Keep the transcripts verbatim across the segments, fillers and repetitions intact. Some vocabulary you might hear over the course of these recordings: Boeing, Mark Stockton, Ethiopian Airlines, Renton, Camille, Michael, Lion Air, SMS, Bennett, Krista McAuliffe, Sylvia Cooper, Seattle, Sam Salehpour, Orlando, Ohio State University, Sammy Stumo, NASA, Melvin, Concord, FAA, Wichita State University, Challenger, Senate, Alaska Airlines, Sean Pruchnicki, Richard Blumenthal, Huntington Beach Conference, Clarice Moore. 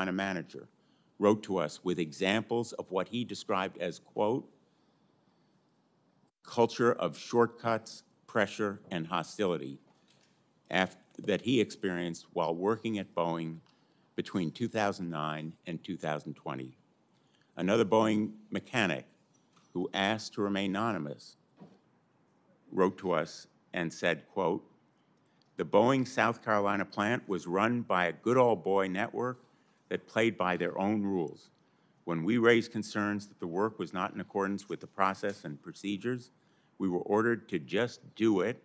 Carolina manager, wrote to us with examples of what he described as, quote, culture of shortcuts, pressure, and hostility after, that he experienced while working at Boeing between two thousand nine and two thousand twenty. Another Boeing mechanic who asked to remain anonymous wrote to us and said, quote, the Boeing South Carolina plant was run by a good old boy network that played by their own rules. When we raised concerns that the work was not in accordance with the process and procedures, we were ordered to just do it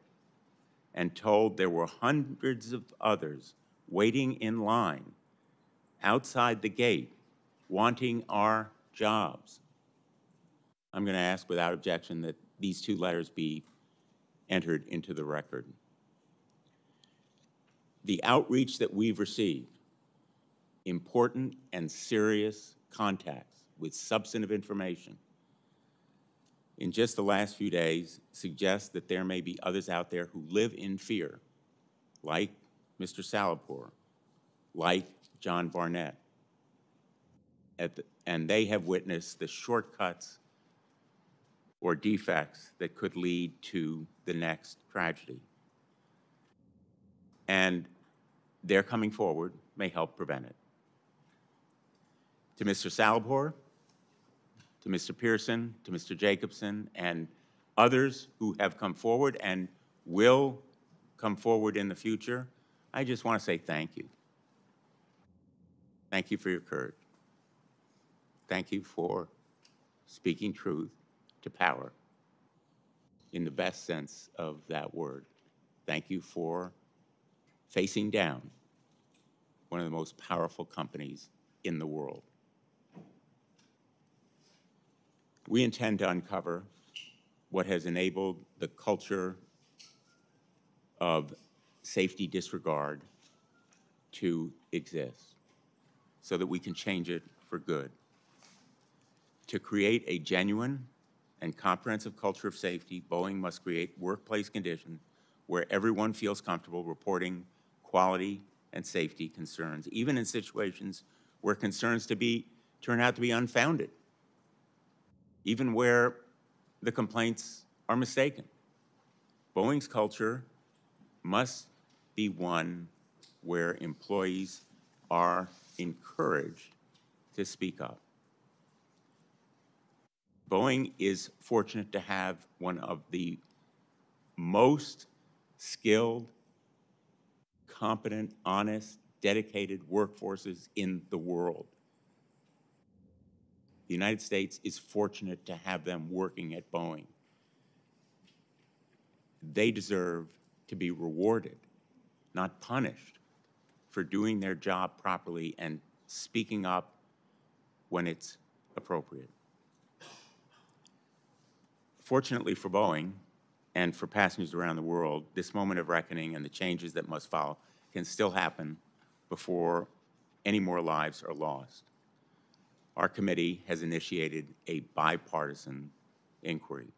and told there were hundreds of others waiting in line outside the gate wanting our jobs. I'm going to ask without objection that these two letters be entered into the record. The outreach that we've received, important and serious contacts with substantive information in just the last few days suggests that there may be others out there who live in fear, like Mister Salehpour, like John Barnett, at the, and they have witnessed the shortcuts or defects that could lead to the next tragedy. And their coming forward may help prevent it. To Mister Salehpour, to Mister Pearson, to Mister Jacobson, and others who have come forward and will come forward in the future, I just want to say thank you. Thank you for your courage. Thank you for speaking truth to power in the best sense of that word. Thank you for facing down one of the most powerful companies in the world. We intend to uncover what has enabled the culture of safety disregard to exist so that we can change it for good. To create a genuine and comprehensive culture of safety, Boeing must create workplace conditions where everyone feels comfortable reporting quality and safety concerns, even in situations where concerns to be, turn out to be unfounded, even where the complaints are mistaken. Boeing's culture must be one where employees are encouraged to speak up. Boeing is fortunate to have one of the most skilled, competent, honest, dedicated workforces in the world. The United States is fortunate to have them working at Boeing. They deserve to be rewarded, not punished, for doing their job properly and speaking up when it's appropriate. Fortunately for Boeing and for passengers around the world, this moment of reckoning and the changes that must follow can still happen before any more lives are lost. Our committee has initiated a bipartisan inquiry.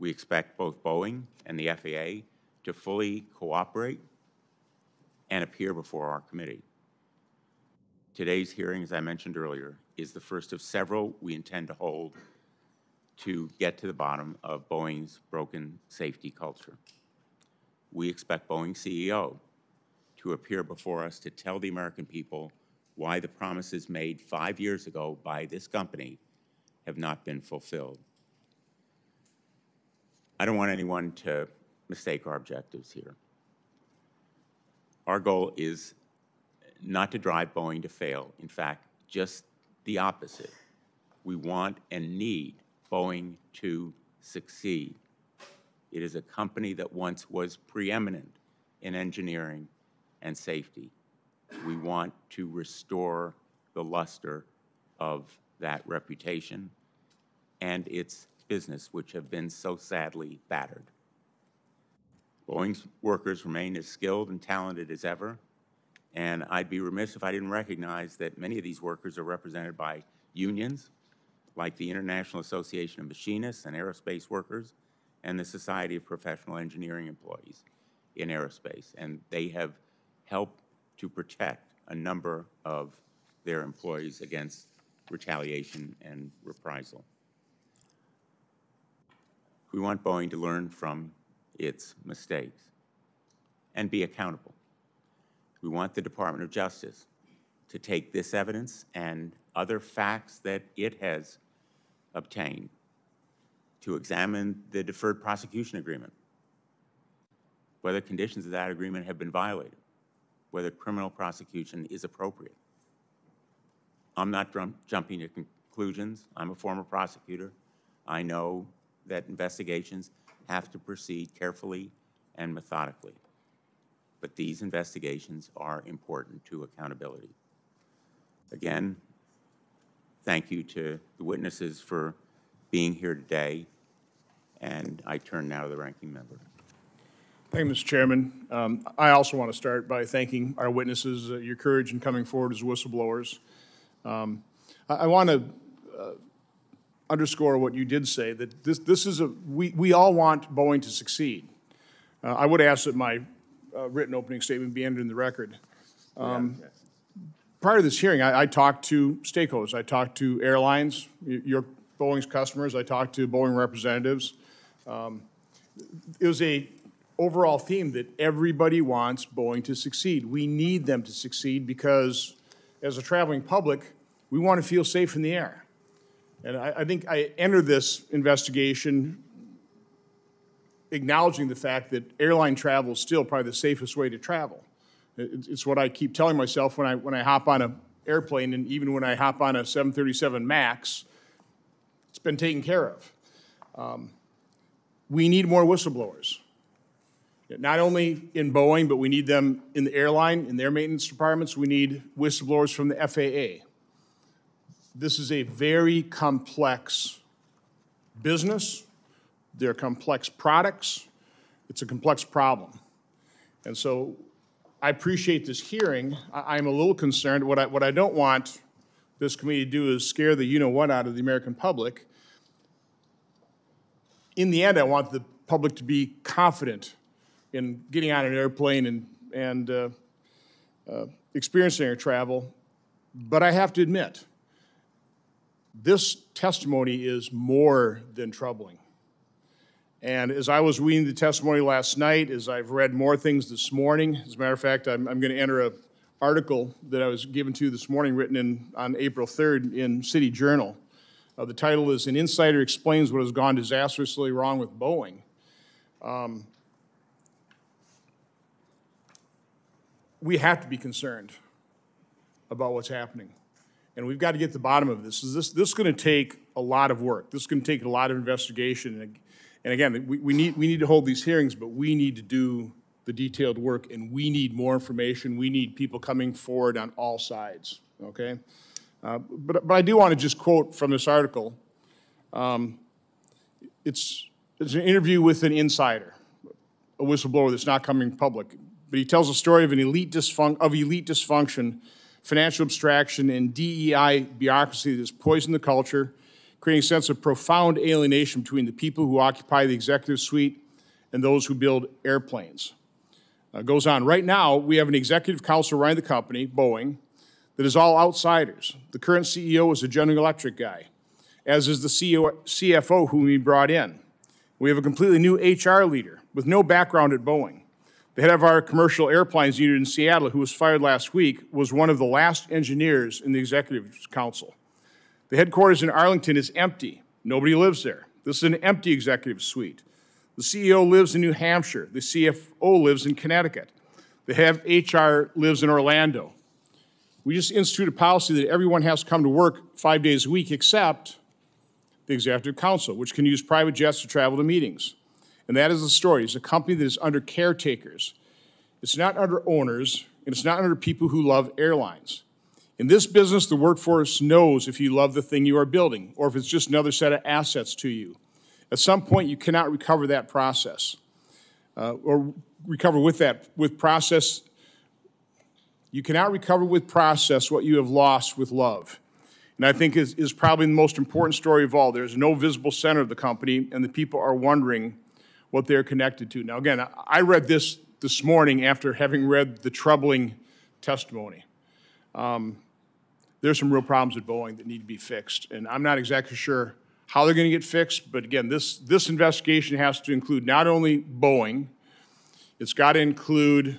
We expect both Boeing and the F A A to fully cooperate and appear before our committee. Today's hearing, as I mentioned earlier, is the first of several we intend to hold to get to the bottom of Boeing's broken safety culture. We expect Boeing's C E O to appear before us to tell the American people why the promises made five years ago by this company have not been fulfilled. I don't want anyone to mistake our objectives here. Our goal is not to drive Boeing to fail. In fact, just the opposite. We want and need Boeing to succeed. It is a company that once was preeminent in engineering and safety. We want to restore the luster of that reputation and its business, which have been so sadly battered. Boeing's workers remain as skilled and talented as ever, and I'd be remiss if I didn't recognize that many of these workers are represented by unions, like the International Association of Machinists and Aerospace Workers and the Society of Professional Engineering Employees in Aerospace, and they have helped to protect a number of their employees against retaliation and reprisal. We want Boeing to learn from its mistakes and be accountable. We want the Department of Justice to take this evidence and other facts that it has obtained, to examine the deferred prosecution agreement, whether conditions of that agreement have been violated, whether criminal prosecution is appropriate. I'm not jumping to conclusions. I'm a former prosecutor. I know that investigations have to proceed carefully and methodically, but these investigations are important to accountability. Again, thank you to the witnesses for being here today, and I turn now to the ranking member. Thank you, Mister Chairman. Um, I also want to start by thanking our witnesses, uh, your courage in coming forward as whistleblowers. Um, I, I want to uh, underscore what you did say, that this, this is a, we, we all want Boeing to succeed. Uh, I would ask that my uh, written opening statement be entered in the record. Um, yeah, yes. Prior to this hearing, I, I talked to stakeholders. I talked to airlines, your Boeing's customers. I talked to Boeing representatives. Um, it was a overall theme that everybody wants Boeing to succeed. We need them to succeed because as a traveling public, we want to feel safe in the air. And I, I think I enter this investigation acknowledging the fact that airline travel is still probably the safest way to travel. It, it's what I keep telling myself when I, when I hop on an airplane, and even when I hop on a seven thirty-seven max, it's been taken care of. Um, we need more whistleblowers, not only in Boeing, but we need them in the airline, in their maintenance departments. We need whistleblowers from the F A A. This is a very complex business. They're complex products. It's a complex problem. And so I appreciate this hearing. I, I'm a little concerned. What I, what I don't want this committee to do is scare the you-know-what out of the American public. In the end, I want the public to be confident in getting on an airplane and, and uh, uh, experiencing air travel. But I have to admit, this testimony is more than troubling. And as I was reading the testimony last night, as I've read more things this morning, as a matter of fact, I'm, I'm going to enter an article that I was given to this morning, written in, on April third in City Journal. Uh, the title is, "An Insider Explains What Has Gone Disastrously Wrong with Boeing." Um, we have to be concerned about what's happening. And we've got to get to the bottom of this. This, this is going to take a lot of work. This is going to take a lot of investigation. And, and again, we, we, need, we need to hold these hearings, but we need to do the detailed work, and we need more information. We need people coming forward on all sides, okay? Uh, but, but I do want to just quote from this article. Um, it's, it's an interview with an insider, a whistleblower that's not coming public. But he tells a story of an elite dysfunction, of elite dysfunction financial abstraction, and D E I bureaucracy that has poisoned the culture, creating a sense of profound alienation between the people who occupy the executive suite and those who build airplanes. Uh, goes on, right now, we have an executive council running the company, Boeing, that is all outsiders. The current C E O is a General Electric guy, as is the C F O whom we brought in. We have a completely new H R leader with no background at Boeing. The head of our commercial airplanes unit in Seattle, who was fired last week, was one of the last engineers in the executive council. The headquarters in Arlington is empty. Nobody lives there. This is an empty executive suite. The C E O lives in New Hampshire. The C F O lives in Connecticut. The head of H R lives in Orlando. We just instituted a policy that everyone has to come to work five days a week except the executive council, which can use private jets to travel to meetings. And that is the story. It's a company that is under caretakers. It's not under owners, and it's not under people who love airlines. In this business, the workforce knows if you love the thing you are building or if it's just another set of assets to you. At some point, you cannot recover that process uh, or recover with that, with process. You cannot recover with process what you have lost with love. And I think is, is probably the most important story of all. There's no visible center of the company, and the people are wondering what they're connected to. Now, again, I read this this morning after having read the troubling testimony. Um, there's some real problems at Boeing that need to be fixed. And I'm not exactly sure how they're going to get fixed, but again, this, this investigation has to include not only Boeing, it's got to include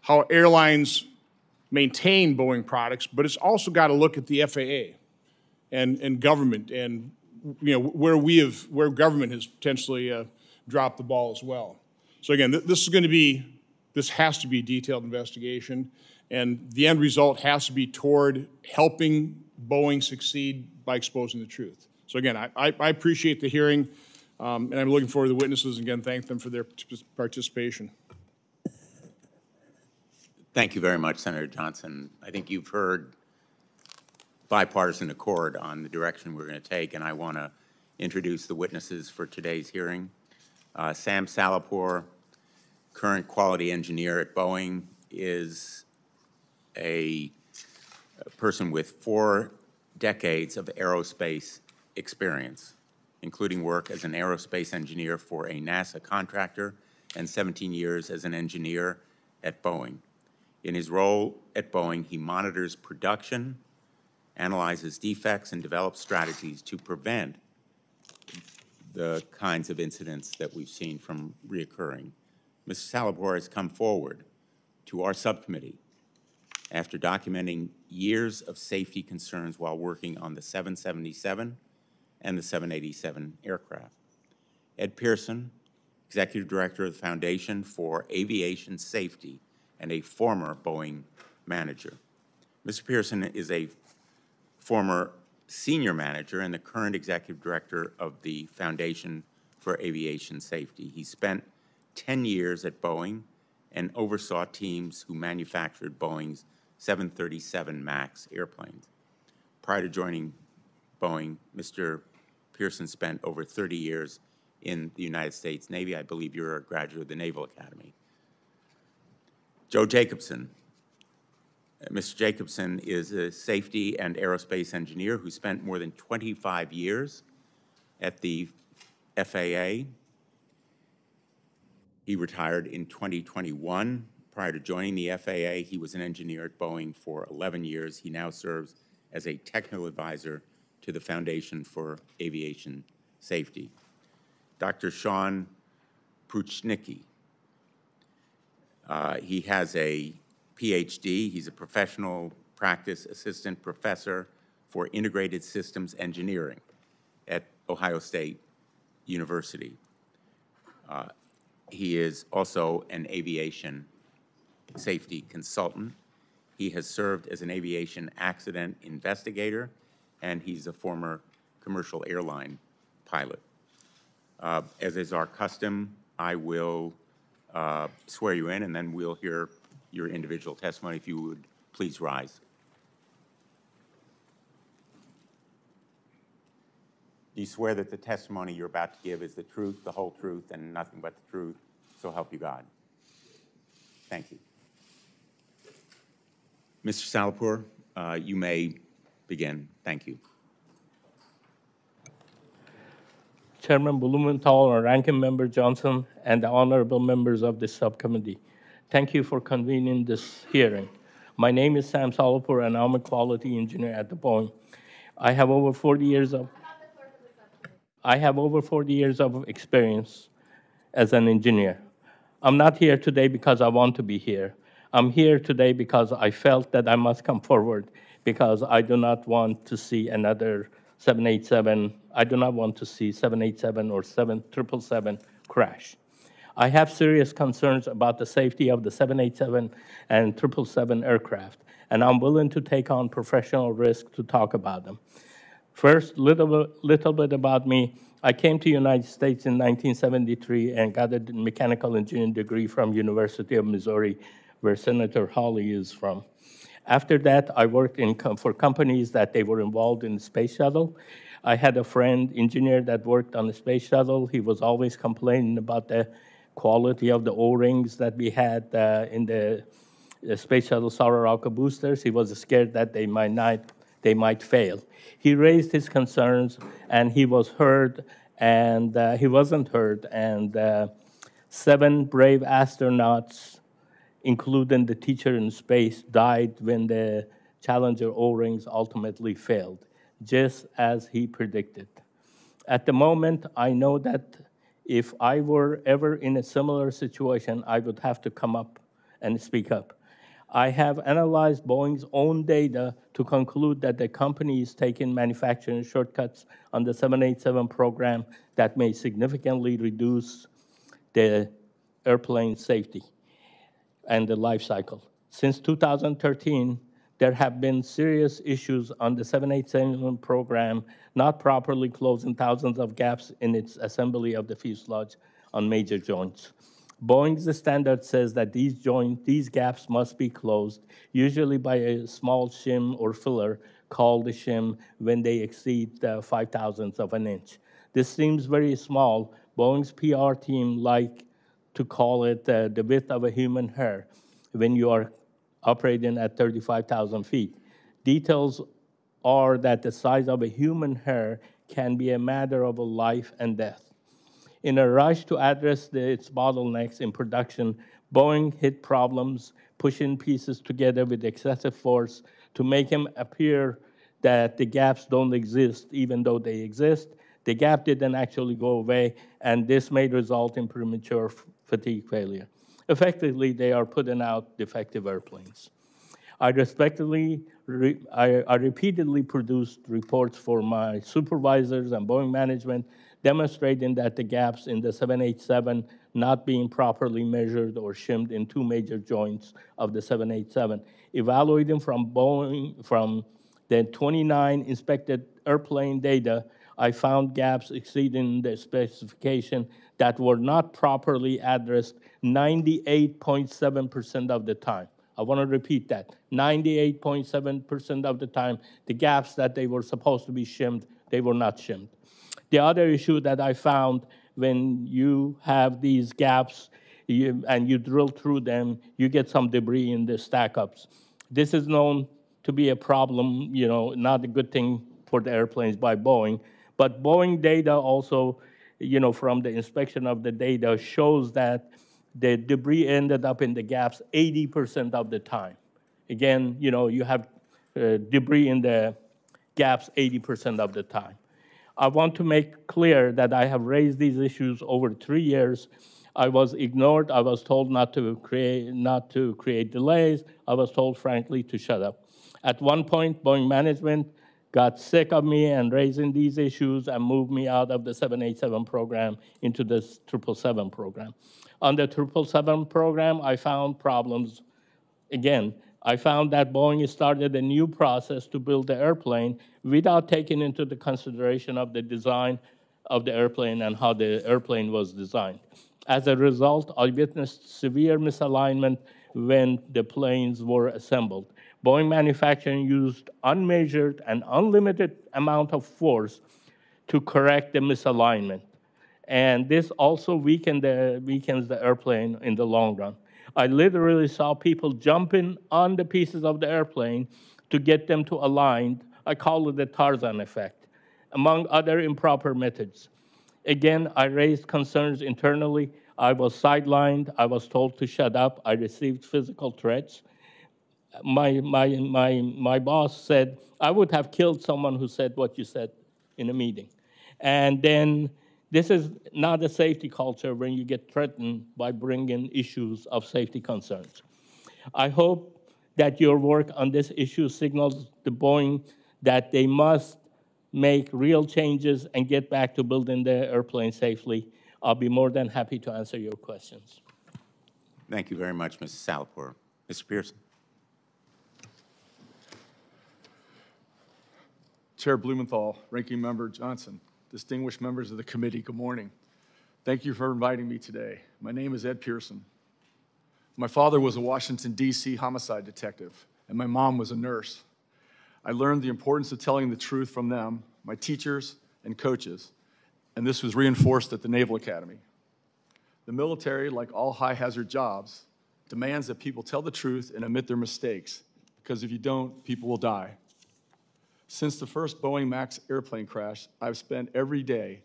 how airlines maintain Boeing products, but it's also got to look at the F A A and, and government and, you know, where we have, where government has potentially uh, dropped the ball as well. So again, th this is going to be, this has to be a detailed investigation, and the end result has to be toward helping Boeing succeed by exposing the truth. So again, I, I, I appreciate the hearing, um, and I'm looking forward to the witnesses, and again, thank them for their participation. Thank you very much, Senator Johnson. I think you've heard bipartisan accord on the direction we're going to take, and I want to introduce the witnesses for today's hearing. Uh, Sam Salehpour, current quality engineer at Boeing, is a, a person with four decades of aerospace experience, including work as an aerospace engineer for a NASA contractor and seventeen years as an engineer at Boeing. In his role at Boeing, he monitors production, analyzes defects, and develops strategies to prevent the kinds of incidents that we've seen from reoccurring. Mister Salehpour has come forward to our subcommittee after documenting years of safety concerns while working on the seven seventy-seven and the seven eighty-seven aircraft. Ed Pearson, Executive Director of the Foundation for Aviation Safety and a former Boeing manager. Mister Pearson is a former senior manager and the current executive director of the Foundation for Aviation Safety. He spent ten years at Boeing and oversaw teams who manufactured Boeing's seven thirty-seven MAX airplanes. Prior to joining Boeing, Mister Pearson spent over thirty years in the United States Navy. I believe you're a graduate of the Naval Academy. Joe Jacobson. Mister Jacobson is a safety and aerospace engineer who spent more than twenty-five years at the F A A. He retired in twenty twenty-one. Prior to joining the F A A, he was an engineer at Boeing for eleven years. He now serves as a technical advisor to the Foundation for Aviation Safety. Doctor Sean Pruchnicki. Uh, he has a P H D. He's a professional practice assistant professor for integrated systems engineering at Ohio State University. Uh, he is also an aviation safety consultant. He has served as an aviation accident investigator, and he's a former commercial airline pilot. Uh, as is our custom, I will uh, swear you in, and then we'll hear your individual testimony. If you would please rise. Do you swear that the testimony you're about to give is the truth, the whole truth, and nothing but the truth, so help you God? Thank you. Mister Salehpour, uh, you may begin. Thank you. Chairman Blumenthal, and Ranking Member Johnson, and the honorable members of this subcommittee. Thank you for convening this hearing. My name is Sam Salehpour, and I'm a quality engineer at the Boeing. I have over forty years of I have over forty years of experience as an engineer. I'm not here today because I want to be here. I'm here today because I felt that I must come forward, because I do not want to see another seven eighty-seven. I do not want to see seven eighty-seven or seven triple seven crash. I have serious concerns about the safety of the seven eighty-seven and triple seven aircraft, and I'm willing to take on professional risk to talk about them. First, a little, little bit about me. I came to the United States in nineteen seventy-three and got a mechanical engineering degree from University of Missouri, where Senator Hawley is from. After that, I worked in com for companies that they were involved in the space shuttle. I had a friend, engineer, that worked on the space shuttle. He was always complaining about the quality of the O-rings that we had uh, in the, the space shuttle Sororaka boosters. He was scared that they might not, they might fail. He raised his concerns, and he was heard, and uh, he wasn't heard. And uh, seven brave astronauts, including the teacher in space, died when the Challenger O-rings ultimately failed, just as he predicted. At the moment, I know that if I were ever in a similar situation, I would have to come up and speak up. I have analyzed Boeing's own data to conclude that the company is taking manufacturing shortcuts on the seven eighty-seven program that may significantly reduce the airplane safety and the life cycle. Since two thousand thirteen, there have been serious issues on the seven eighty-seven program, not properly closing thousands of gaps in its assembly of the fuselage on major joints. Boeing's standard says that these joint, these gaps must be closed, usually by a small shim or filler called a shim when they exceed uh, five thousandths of an inch. This seems very small. Boeing's P R team like to call it uh, the width of a human hair when you are operating at thirty-five thousand feet. Details are that the size of a human hair can be a matter of a life and death. In a rush to address the, its bottlenecks in production, Boeing hit problems, pushing pieces together with excessive force to make them appear that the gaps don't exist, even though they exist. The gap didn't actually go away, and this may result in premature fatigue failure. Effectively, they are putting out defective airplanes. I, respectively, re, I, I repeatedly produced reports for my supervisors and Boeing management demonstrating that the gaps in the seven eighty-seven not being properly measured or shimmed in two major joints of the seven eighty-seven. Evaluating from Boeing, from the twenty-nine inspected airplane data, I found gaps exceeding the specification that were not properly addressed ninety-eight point seven percent of the time. I want to repeat that. ninety-eight point seven percent of the time, the gaps that they were supposed to be shimmed, they were not shimmed. The other issue that I found, when you have these gaps you, and you drill through them, you get some debris in the stack-ups. This is known to be a problem, you know, not a good thing for the airplanes by Boeing. But Boeing data also, you know, from the inspection of the data shows that the debris ended up in the gaps eighty percent of the time. Again, you know, you have uh, debris in the gaps eighty percent of the time. I want to make clear that I have raised these issues over three years. I was ignored. I was told not to create, not to create delays. I was told, frankly, to shut up. At one point, Boeing management got sick of me and raising these issues and moved me out of the seven eighty-seven program into the seven seventy-seven program. On the seven seventy-seven program, I found problems. Again, I found that Boeing started a new process to build the airplane without taking into the consideration of the design of the airplane and how the airplane was designed. As a result, I witnessed severe misalignment when the planes were assembled. Boeing manufacturing used unmeasured and unlimited amount of force to correct the misalignment. And this also weakened the, weakens the airplane in the long run. I literally saw people jumping on the pieces of the airplane to get them to align. I call it the Tarzan effect, among other improper methods. Again, I raised concerns internally. I was sidelined. I was told to shut up. I received physical threats. My, my, my, my boss said, I would have killed someone who said what you said in a meeting. And then this is not a safety culture when you get threatened by bringing issues of safety concerns. I hope that your work on this issue signals to Boeing that they must make real changes and get back to building the airplane safely. I'll be more than happy to answer your questions. Thank you very much, Miz Salehpour. Mister Pearson. Chair Blumenthal, Ranking Member Johnson, distinguished members of the committee, good morning. Thank you for inviting me today. My name is Ed Pearson. My father was a Washington, D C homicide detective, and my mom was a nurse. I learned the importance of telling the truth from them, my teachers and coaches, and this was reinforced at the Naval Academy. The military, like all high-hazard jobs, demands that people tell the truth and admit their mistakes, because if you don't, people will die. Since the first Boeing MAX airplane crash, I've spent every day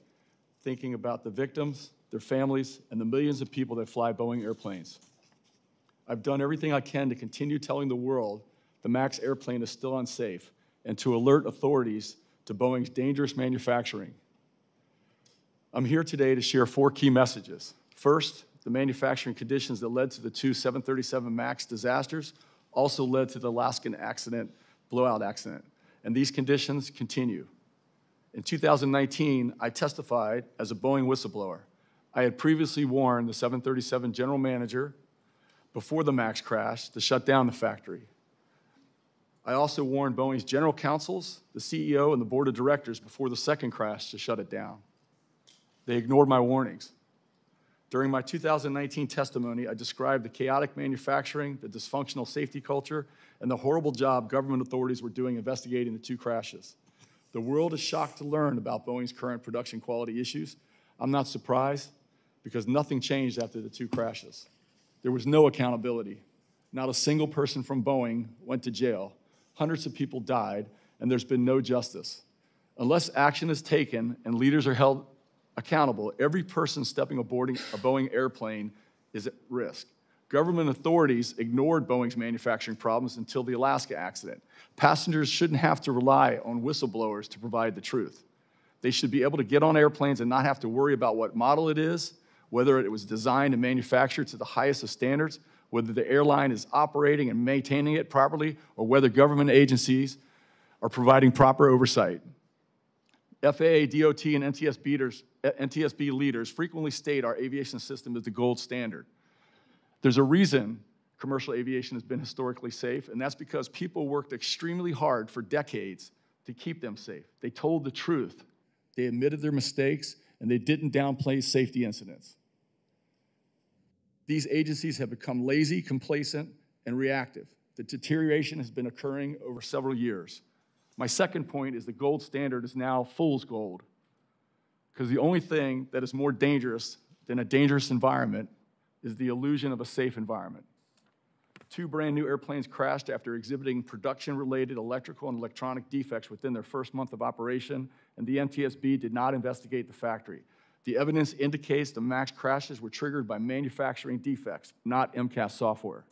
thinking about the victims, their families, and the millions of people that fly Boeing airplanes. I've done everything I can to continue telling the world the MAX airplane is still unsafe, and to alert authorities to Boeing's dangerous manufacturing. I'm here today to share four key messages. First, the manufacturing conditions that led to the two seven thirty-seven MAX disasters also led to the Alaskan accident, blowout accident, and these conditions continue. In two thousand nineteen, I testified as a Boeing whistleblower. I had previously warned the seven thirty-seven general manager before the MAX crash to shut down the factory. I also warned Boeing's general counsels, the C E O, and the board of directors before the second crash to shut it down. They ignored my warnings. During my two thousand nineteen testimony, I described the chaotic manufacturing, the dysfunctional safety culture, and the horrible job government authorities were doing investigating the two crashes. The world is shocked to learn about Boeing's current production quality issues. I'm not surprised, because nothing changed after the two crashes. There was no accountability. Not a single person from Boeing went to jail. Hundreds of people died, and there's been no justice. Unless action is taken and leaders are held accountable, every person stepping aboard a Boeing airplane is at risk. Government authorities ignored Boeing's manufacturing problems until the Alaska accident. Passengers shouldn't have to rely on whistleblowers to provide the truth. They should be able to get on airplanes and not have to worry about what model it is, whether it was designed and manufactured to the highest of standards, whether the airline is operating and maintaining it properly, or whether government agencies are providing proper oversight. F A A, D O T, and N T S B leaders frequently state our aviation system is the gold standard. There's a reason commercial aviation has been historically safe, and that's because people worked extremely hard for decades to keep them safe. They told the truth, they admitted their mistakes, and they didn't downplay safety incidents. These agencies have become lazy, complacent, and reactive. The deterioration has been occurring over several years. My second point is the gold standard is now fool's gold, because the only thing that is more dangerous than a dangerous environment is the illusion of a safe environment. Two brand new airplanes crashed after exhibiting production-related electrical and electronic defects within their first month of operation, and the N T S B did not investigate the factory. The evidence indicates the MAX crashes were triggered by manufacturing defects, not M CAS software.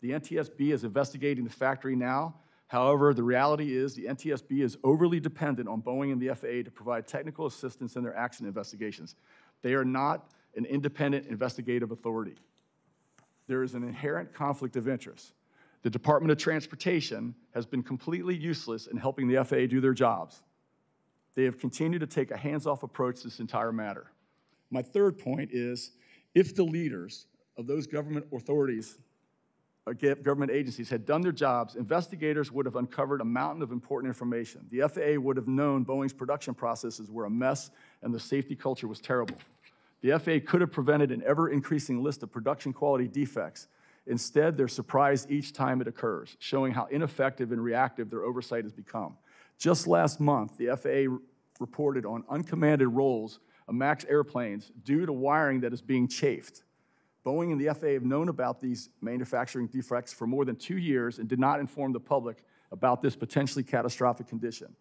The N T S B is investigating the factory now. However, the reality is the N T S B is overly dependent on Boeing and the F A A to provide technical assistance in their accident investigations. They are not an independent investigative authority. There is an inherent conflict of interest. The Department of Transportation has been completely useless in helping the F A A do their jobs. They have continued to take a hands-off approach to this entire matter. My third point is, if the leaders of those government authorities, or government agencies had done their jobs, investigators would have uncovered a mountain of important information. The F A A would have known Boeing's production processes were a mess and the safety culture was terrible. The F A A could have prevented an ever-increasing list of production quality defects. Instead, they're surprised each time it occurs, showing how ineffective and reactive their oversight has become. Just last month, the F A A reported on uncommanded rolls of MAX airplanes due to wiring that is being chafed. Boeing and the F A A have known about these manufacturing defects for more than two years and did not inform the public about this potentially catastrophic condition.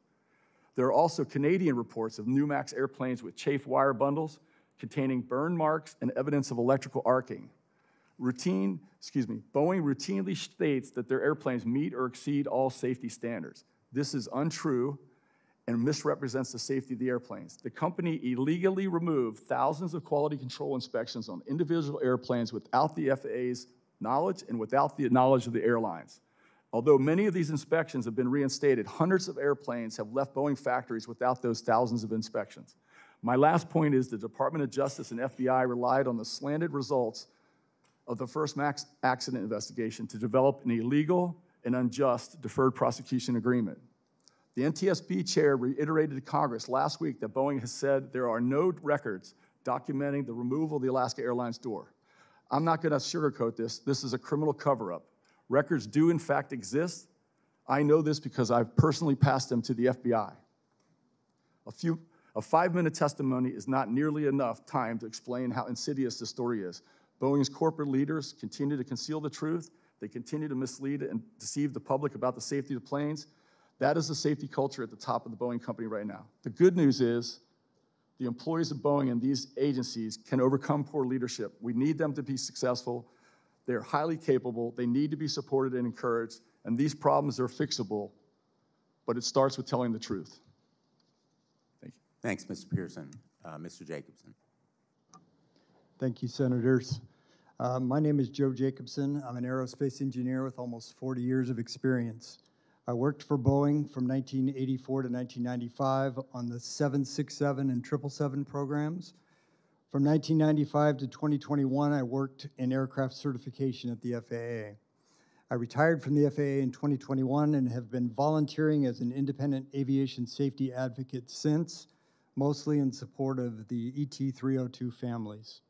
There are also Canadian reports of new MAX airplanes with chafe wire bundles containing burn marks and evidence of electrical arcing. Routine, excuse me, Boeing routinely states that their airplanes meet or exceed all safety standards. This is untrue and misrepresents the safety of the airplanes. The company illegally removed thousands of quality control inspections on individual airplanes without the F A A's knowledge and without the knowledge of the airlines. Although many of these inspections have been reinstated, hundreds of airplanes have left Boeing factories without those thousands of inspections. My last point is the Department of Justice and F B I relied on the slanted results of the first MAX accident investigation to develop an illegal and unjust deferred prosecution agreement. The N T S B chair reiterated to Congress last week that Boeing has said there are no records documenting the removal of the Alaska Airlines door. I'm not gonna sugarcoat this. This is a criminal cover-up. Records do in fact exist. I know this because I've personally passed them to the F B I. A few, a five-minute testimony is not nearly enough time to explain how insidious this story is. Boeing's corporate leaders continue to conceal the truth. They continue to mislead and deceive the public about the safety of the planes. That is the safety culture at the top of the Boeing company right now. The good news is the employees of Boeing and these agencies can overcome poor leadership. We need them to be successful. They are highly capable. They need to be supported and encouraged, And these problems are fixable, but it starts with telling the truth. Thank you. Thanks, Mister Pearson. Uh, Mister Jacobson. Thank you, Senators. Uh, my name is Joe Jacobson. I'm an aerospace engineer with almost forty years of experience. I worked for Boeing from nineteen eighty-four to nineteen ninety-five on the seven sixty-seven and triple seven programs. From nineteen ninety-five to twenty twenty-one, I worked in aircraft certification at the F A A. I retired from the F A A in twenty twenty-one and have been volunteering as an independent aviation safety advocate since, mostly in support of the E T three oh two families.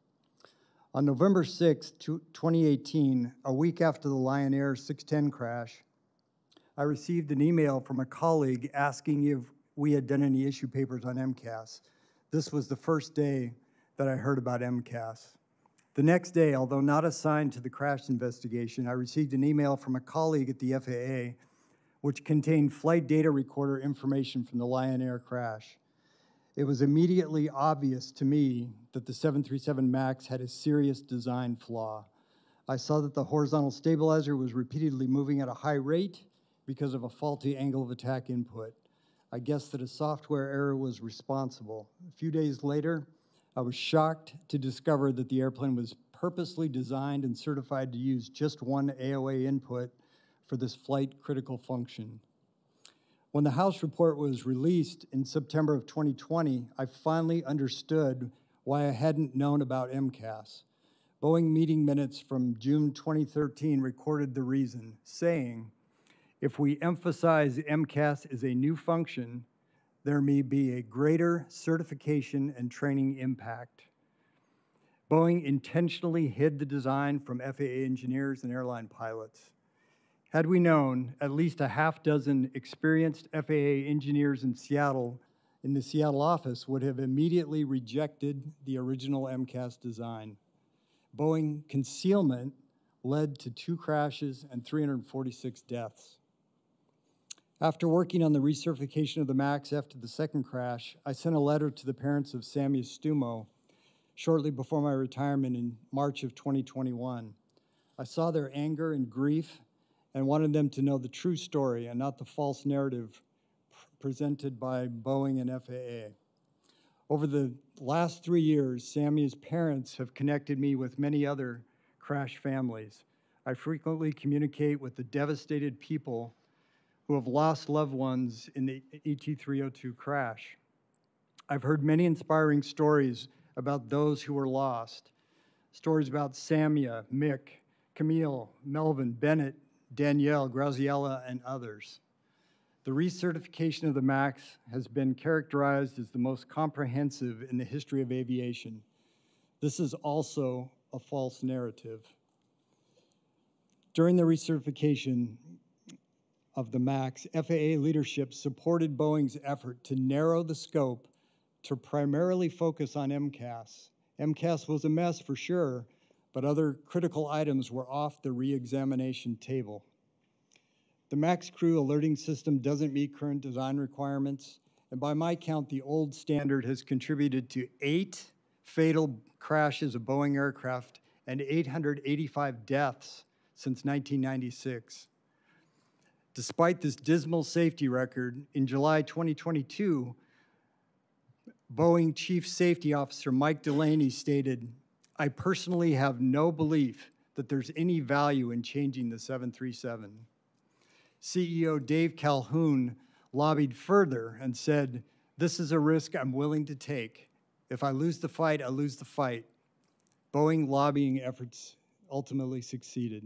On November sixth, twenty eighteen, a week after the Lion Air six ten crash, I received an email from a colleague asking if we had done any issue papers on M C A S. This was the first day that I heard about M C A S. The next day, although not assigned to the crash investigation, I received an email from a colleague at the F A A, which contained flight data recorder information from the Lion Air crash. It was immediately obvious to me that the seven thirty-seven MAX had a serious design flaw. I saw that the horizontal stabilizer was repeatedly moving at a high rate because of a faulty angle of attack input. I guessed that a software error was responsible. A few days later, I was shocked to discover that the airplane was purposely designed and certified to use just one A O A input for this flight critical function. When the House report was released in September of twenty twenty, I finally understood why I hadn't known about M C A S. Boeing meeting minutes from June twenty thirteen recorded the reason, saying, "If we emphasize M C A S as a new function, there may be a greater certification and training impact." Boeing intentionally hid the design from F A A engineers and airline pilots. Had we known, at least a half dozen experienced F A A engineers in Seattle, in the Seattle office, would have immediately rejected the original M C A S design. Boeing concealment led to two crashes and three hundred forty-six deaths. After working on the recertification of the MAX after the second crash, I sent a letter to the parents of Sammy Stumo shortly before my retirement in March of twenty twenty-one. I saw their anger and grief and wanted them to know the true story and not the false narrative presented by Boeing and F A A. Over the last three years, Sammy's parents have connected me with many other crash families. I frequently communicate with the devastated people who have lost loved ones in the E T three oh two crash. I've heard many inspiring stories about those who were lost, stories about Samia, Mick, Camille, Melvin, Bennett, Danielle, Graziella, and others. The recertification of the MAX has been characterized as the most comprehensive in the history of aviation. This is also a false narrative. During the recertification of the MAX, F A A leadership supported Boeing's effort to narrow the scope to primarily focus on M C A S. M C A S was a mess for sure, but other critical items were off the re-examination table. The MAX crew alerting system doesn't meet current design requirements, and by my count, the old standard has contributed to eight fatal crashes of Boeing aircraft and eight hundred eighty-five deaths since nineteen ninety-six. Despite this dismal safety record, in July twenty twenty-two, Boeing Chief Safety Officer Mike Delaney stated, "I personally have no belief that there's any value in changing the seven thirty-seven. C E O Dave Calhoun lobbied further and said, "This is a risk I'm willing to take. If I lose the fight, I lose the fight." Boeing lobbying efforts ultimately succeeded.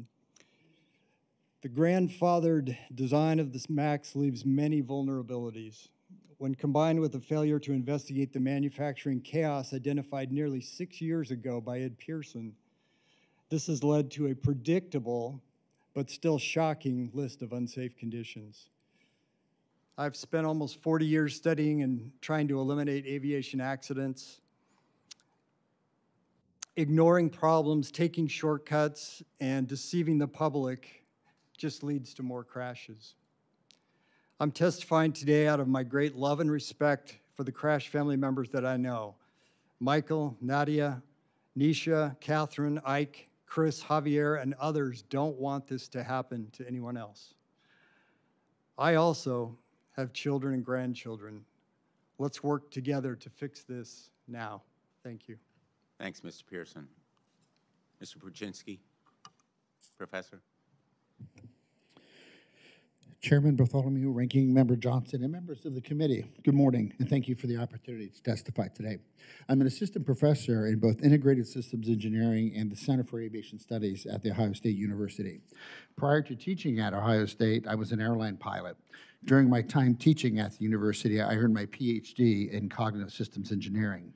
The grandfathered design of this MAX leaves many vulnerabilities. When combined with a failure to investigate the manufacturing chaos identified nearly six years ago by Ed Pearson, this has led to a predictable but still shocking list of unsafe conditions. I've spent almost forty years studying and trying to eliminate aviation accidents, ignoring problems, taking shortcuts, and deceiving the public just leads to more crashes. I'm testifying today out of my great love and respect for the crash family members that I know: Michael, Nadia, Nisha, Catherine, Ike, Chris, Javier, and others don't want this to happen to anyone else. I also have children and grandchildren. Let's work together to fix this now. Thank you. Thanks, Mister Pearson. Mister Pruchnicki, Professor. Chairman Bartholomew, Ranking Member Johnson, and members of the committee, good morning, and thank you for the opportunity to testify today. I'm an assistant professor in both integrated systems engineering and the Center for Aviation Studies at The Ohio State University. Prior to teaching at Ohio State, I was an airline pilot. During my time teaching at the university, I earned my PhD in cognitive systems engineering.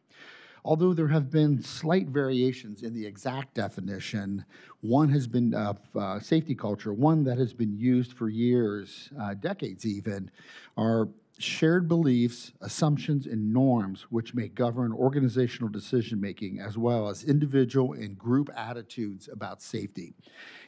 Although there have been slight variations in the exact definition, one has been of uh, safety culture, one that has been used for years, uh, decades even, are shared beliefs, assumptions, and norms which may govern organizational decision-making as well as individual and group attitudes about safety.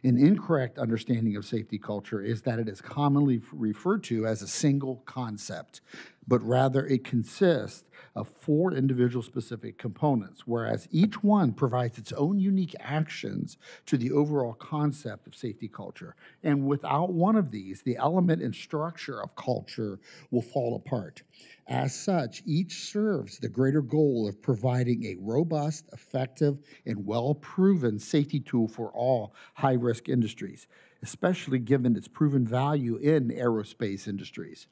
An incorrect understanding of safety culture is that it is commonly referred to as a single concept, but rather it consists of four individual specific components, whereas each one provides its own unique actions to the overall concept of safety culture. And without one of these, the element and structure of culture will fall apart. As such, each serves the greater goal of providing a robust, effective, and well-proven safety tool for all high-risk industries, especially given its proven value in aerospace industries.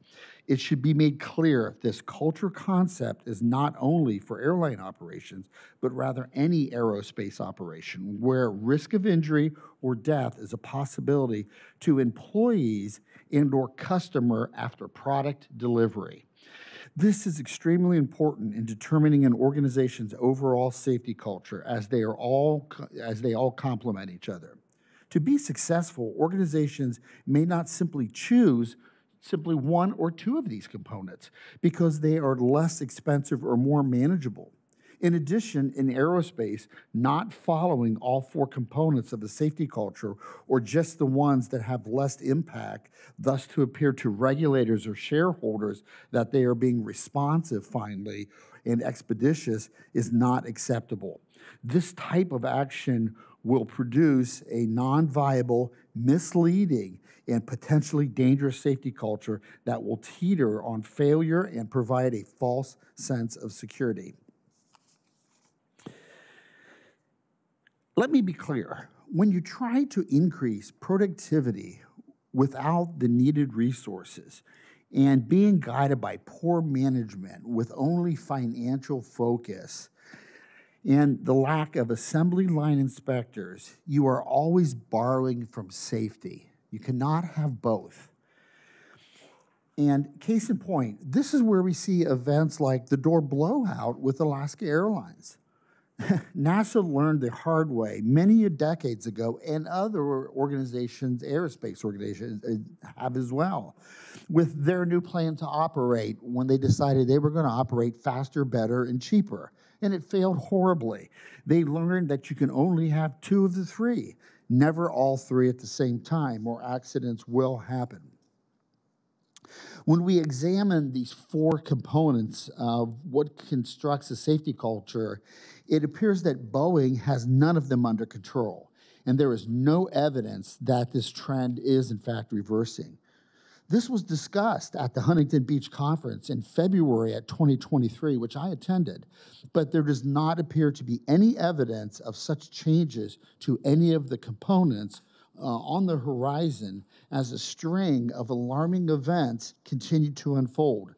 It should be made clear this culture concept is not only for airline operations, but rather any aerospace operation where risk of injury or death is a possibility to employees and or customer after product delivery. This is extremely important in determining an organization's overall safety culture as they are all, as they all complement each other. To be successful, organizations may not simply choose simply one or two of these components because they are less expensive or more manageable. In addition, in aerospace, not following all four components of the safety culture or just the ones that have less impact, thus to appear to regulators or shareholders that they are being responsive finally and expeditious, is not acceptable. This type of action will produce a non-viable, misleading, and potentially dangerous safety culture that will teeter on failure and provide a false sense of security. Let me be clear. When you try to increase productivity without the needed resources and being guided by poor management with only financial focus, and the lack of assembly line inspectors, you are always borrowing from safety. You cannot have both. And case in point, this is where we see events like the door blowout with Alaska Airlines. NASA learned the hard way many decades ago, and other organizations, aerospace organizations, have as well, with their new plan to operate when they decided they were going to operate faster, better, and cheaper. And it failed horribly. They learned that you can only have two of the three, never all three at the same time, or accidents will happen. When we examine these four components of what constructs a safety culture, it appears that Boeing has none of them under control, and there is no evidence that this trend is, in fact, reversing. This was discussed at the Huntington Beach Conference in February at twenty twenty-three, which I attended, but there does not appear to be any evidence of such changes to any of the components uh, on the horizon as a string of alarming events continue to unfold.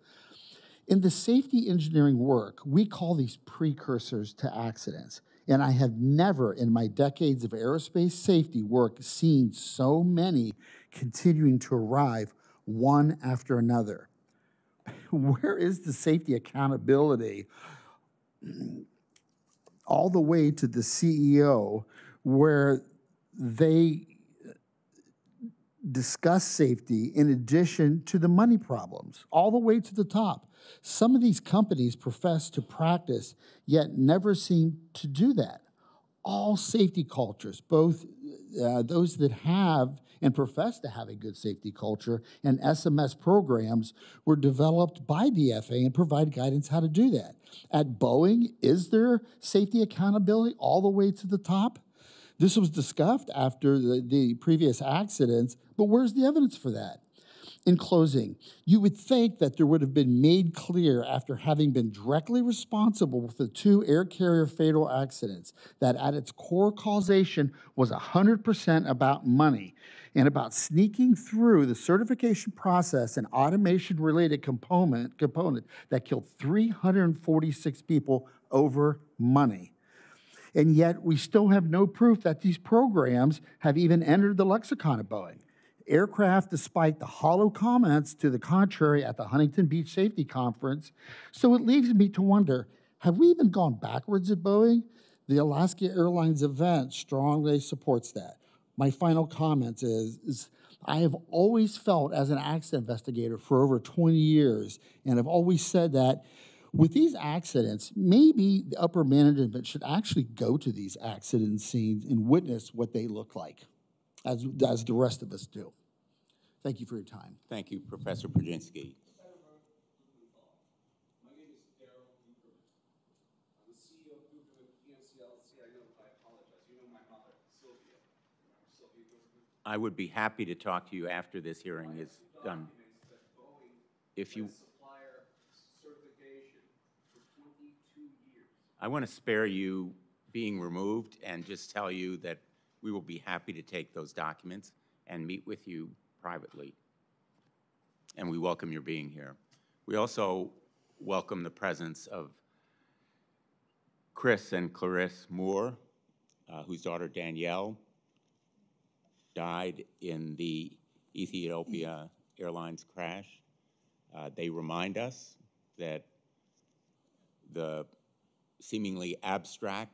In the safety engineering work, we call these precursors to accidents. And I have never in my decades of aerospace safety work seen so many continuing to arrive one after another. Where is the safety accountability all the way to the C E O, where they discuss safety in addition to the money problems, all the way to the top? Some of these companies profess to practice, yet never seem to do that. All safety cultures, both uh, those that have and profess to have a good safety culture, and S M S programs were developed by the F A A and provide guidance how to do that. At Boeing, is there safety accountability all the way to the top? This was discussed after the, the previous accidents, but where's the evidence for that? In closing, you would think that there would have been made clear after having been directly responsible for the two air carrier fatal accidents that at its core causation was one hundred percent about money and about sneaking through the certification process and automation-related component, component that killed three hundred forty-six people over money. And yet we still have no proof that these programs have even entered the lexicon of Boeing. Aircraft, despite the hollow comments to the contrary at the Huntington Beach Safety Conference. So it leaves me to wonder, have we even gone backwards at Boeing? The Alaska Airlines event strongly supports that. My final comment is, is I have always felt as an accident investigator for over twenty years, and I've always said that with these accidents, maybe the upper management should actually go to these accident scenes and witness what they look like, as, as the rest of us do. Thank you for your time. Thank you, Professor Pruchnicki. My name is Darryl Cooper. I'm the C E O of Cooper with P N C L C. I know, I apologize. You know my mother, Sylvia. Sylvia Cooper. I would be happy to talk to you after this hearing is done. If you... supplier certification for twenty-two years. I want to spare you being removed and just tell you that we will be happy to take those documents and meet with you privately. And we welcome your being here. We also welcome the presence of Chris and Clarice Moore, uh, whose daughter Danielle died in the Ethiopia Airlines crash. Uh, they remind us that the seemingly abstract,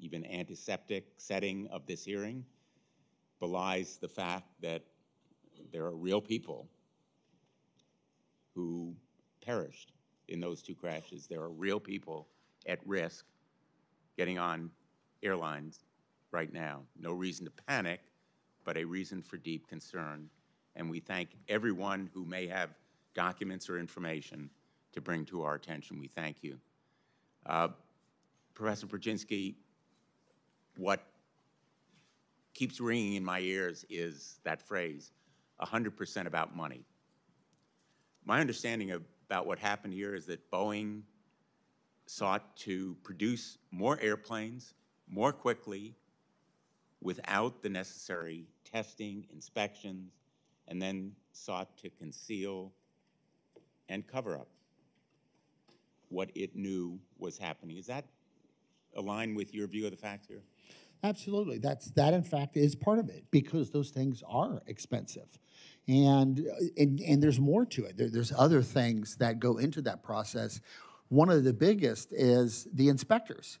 even antiseptic setting of this hearing belies the fact that there are real people who perished in those two crashes. There are real people at risk getting on airlines right now. No reason to panic, but a reason for deep concern. And we thank everyone who may have documents or information to bring to our attention. We thank you. Uh, Professor Pruchnicki, what keeps ringing in my ears is that phrase, one hundred percent about money. My understanding of, about what happened here is that Boeing sought to produce more airplanes more quickly without the necessary testing, inspections, and then sought to conceal and cover up what it knew was happening. Does that align with your view of the facts here? Absolutely. That's, that, in fact, is part of it, because those things are expensive. And, and, and there's more to it. There, there's other things that go into that process. One of the biggest is the inspectors.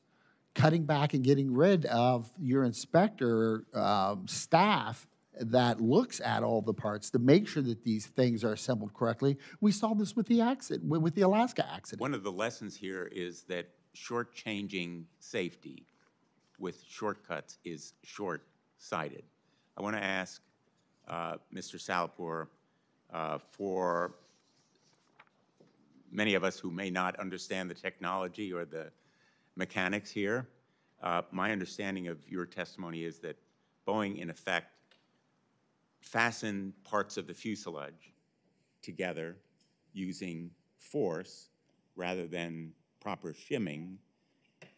Cutting back and getting rid of your inspector um, staff that looks at all the parts to make sure that these things are assembled correctly. We saw this with the accident, with the Alaska accident. One of the lessons here is that shortchanging safety with shortcuts is short-sighted. I want to ask uh, Mister Salehpour, uh, for many of us who may not understand the technology or the mechanics here, uh, my understanding of your testimony is that Boeing, in effect, fastened parts of the fuselage together using force rather than proper shimming,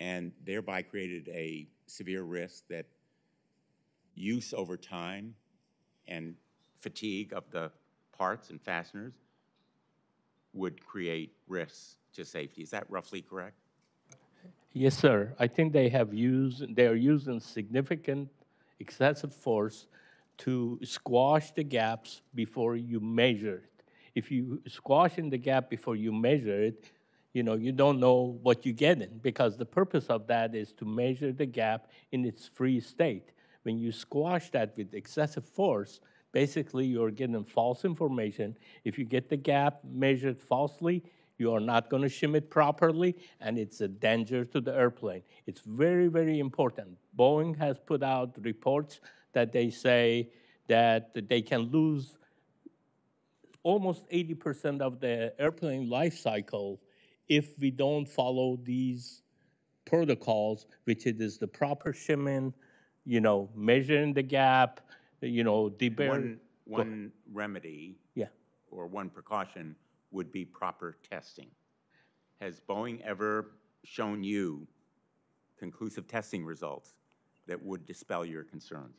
and thereby created a severe risk that use over time and fatigue of the parts and fasteners would create risks to safety. Is that roughly correct? Yes, sir. I think they have used, they are using significant excessive force to squash the gaps before you measure it. If you squash in the gap before you measure it, you know, you don't know what you get in, because the purpose of that is to measure the gap in its free state. When you squash that with excessive force, basically you're getting false information. If you get the gap measured falsely, you are not going to shim it properly, and it's a danger to the airplane. It's very, very important. Boeing has put out reports that they say that they can lose almost eighty percent of the airplane life cycle if we don't follow these protocols, which it is the proper shimming, you know, measuring the gap, you know, deburring. One, one remedy yeah. or one precaution would be proper testing. Has Boeing ever shown you conclusive testing results that would dispel your concerns?